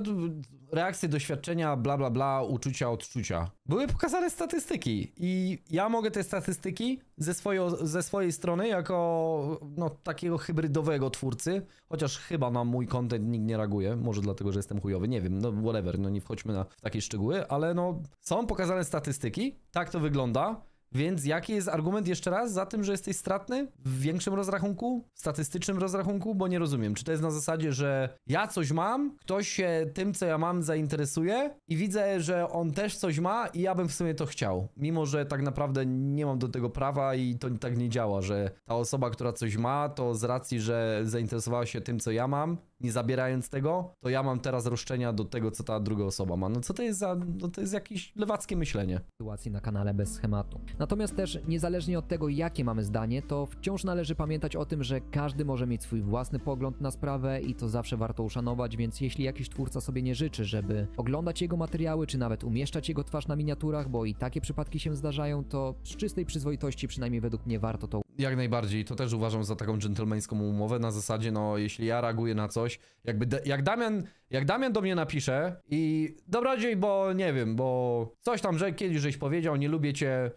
reakcje, doświadczenia, bla, bla, bla, uczucia, odczucia. Były pokazane statystyki i ja mogę te statystyki ze, swojo, ze swojej strony jako no, takiego hybrydowego twórcy, chociaż chyba na mój content nikt nie reaguje, może dlatego, że jestem chujowy, nie wiem, no whatever, no nie wchodźmy na, w takie szczegóły, ale no są pokazane statystyki, tak to wygląda. Więc jaki jest argument jeszcze raz za tym, że jesteś stratny w większym rozrachunku, w statystycznym rozrachunku? Bo nie rozumiem, czy to jest na zasadzie, że ja coś mam, ktoś się tym, co ja mam, zainteresuje i widzę, że on też coś ma i ja bym w sumie to chciał. Mimo że tak naprawdę nie mam do tego prawa i to tak nie działa, że ta osoba, która coś ma, to z racji, że zainteresowała się tym, co ja mam, nie zabierając tego, to ja mam teraz roszczenia do tego, co ta druga osoba ma. No co to jest za... No to jest jakieś lewackie myślenie. Sytuacji na kanale bez schematu. Natomiast też, niezależnie od tego, jakie mamy zdanie, to wciąż należy pamiętać o tym, że każdy może mieć swój własny pogląd na sprawę i to zawsze warto uszanować, więc jeśli jakiś twórca sobie nie życzy, żeby oglądać jego materiały, czy nawet umieszczać jego twarz na miniaturach, bo i takie przypadki się zdarzają, to z czystej przyzwoitości przynajmniej według mnie warto to... Jak najbardziej, to też uważam za taką dżentelmeńską umowę, na zasadzie, no, jeśli ja reaguję na coś, jakby, jak Damian, jak Damian do mnie napisze i Dobrodziej, bo nie wiem, bo coś tam, że kiedyś żeś powiedział, nie lubię cię...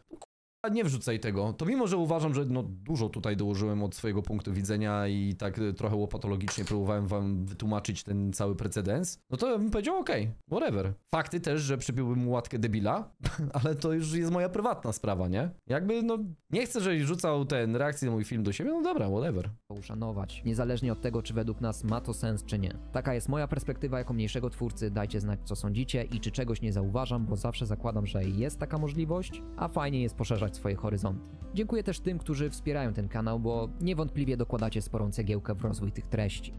nie wrzucaj tego. To mimo, że uważam, że no dużo tutaj dołożyłem od swojego punktu widzenia i tak trochę łopatologicznie próbowałem wam wytłumaczyć ten cały precedens, no to ja bym powiedział okej, okay, whatever. Fakty też, że przypiłbym mu łatkę debila, ale to już jest moja prywatna sprawa, nie? Jakby no nie chcę, żebyś rzucał ten reakcję na mój film do siebie, no dobra, whatever. Uszanować, niezależnie od tego, czy według nas ma to sens, czy nie. Taka jest moja perspektywa jako mniejszego twórcy, dajcie znać, co sądzicie i czy czegoś nie zauważam, bo zawsze zakładam, że jest taka możliwość, a fajnie jest poszerzać swoje horyzonty. Dziękuję też tym, którzy wspierają ten kanał, bo niewątpliwie dokładacie sporą cegiełkę w rozwój tych treści.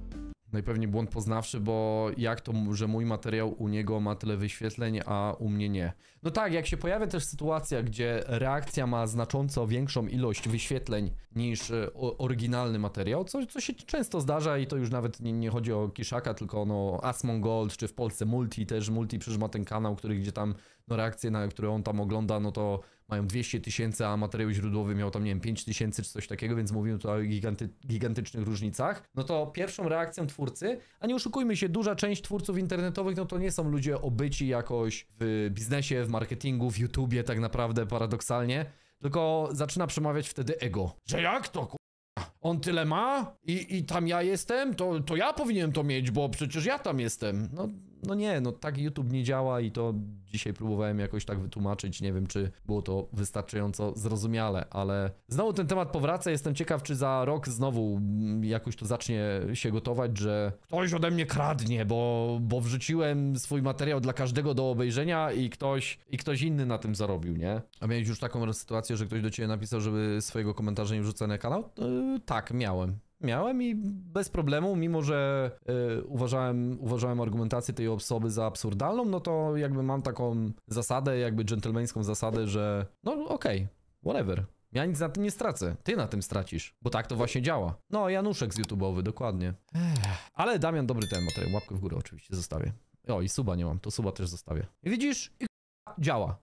No i pewnie błąd poznawczy, bo jak to, że mój materiał u niego ma tyle wyświetleń, a u mnie nie. No tak, jak się pojawia też sytuacja, gdzie reakcja ma znacząco większą ilość wyświetleń niż oryginalny materiał, co, co się często zdarza i to już nawet nie, nie chodzi o Kiszaka, tylko no Asmon Gold, czy w Polsce Multi też. Multi przecież ma ten kanał, który gdzie tam no reakcje, na które on tam ogląda, no to mają dwieście tysięcy, a materiał źródłowy miał tam, nie wiem, pięć tysięcy czy coś takiego, więc mówimy tutaj o giganty, gigantycznych różnicach. No to pierwszą reakcją twórcy, a nie oszukujmy się, duża część twórców internetowych, no to nie są ludzie obyci jakoś w biznesie, w marketingu, w YouTubie tak naprawdę paradoksalnie, tylko zaczyna przemawiać wtedy ego. Że jak to, k***a? On tyle ma? I, i tam ja jestem? To, to ja powinienem to mieć, bo przecież ja tam jestem. No... No nie, no tak YouTube nie działa i to dzisiaj próbowałem jakoś tak wytłumaczyć, nie wiem czy było to wystarczająco zrozumiale, ale znowu ten temat powraca, jestem ciekaw czy za rok znowu jakoś to zacznie się gotować, że ktoś ode mnie kradnie, bo, bo wrzuciłem swój materiał dla każdego do obejrzenia i ktoś, i ktoś inny na tym zarobił, nie? A miałeś już taką sytuację, że ktoś do ciebie napisał, żeby swojego komentarza nie wrzucać na kanał? Yy, tak, miałem. Miałem i bez problemu, mimo że yy, uważałem, uważałem argumentację tej osoby za absurdalną, no to jakby mam taką zasadę, jakby dżentelmeńską zasadę, że no okej, okay, whatever. Ja nic na tym nie stracę, ty na tym stracisz, bo tak to właśnie działa. No, Januszek z YouTube'owy, dokładnie. Ech. Ale Damian, dobry ten materiał, łapkę w górę oczywiście zostawię. O, i suba nie mam, to suba też zostawię. I widzisz? I działa.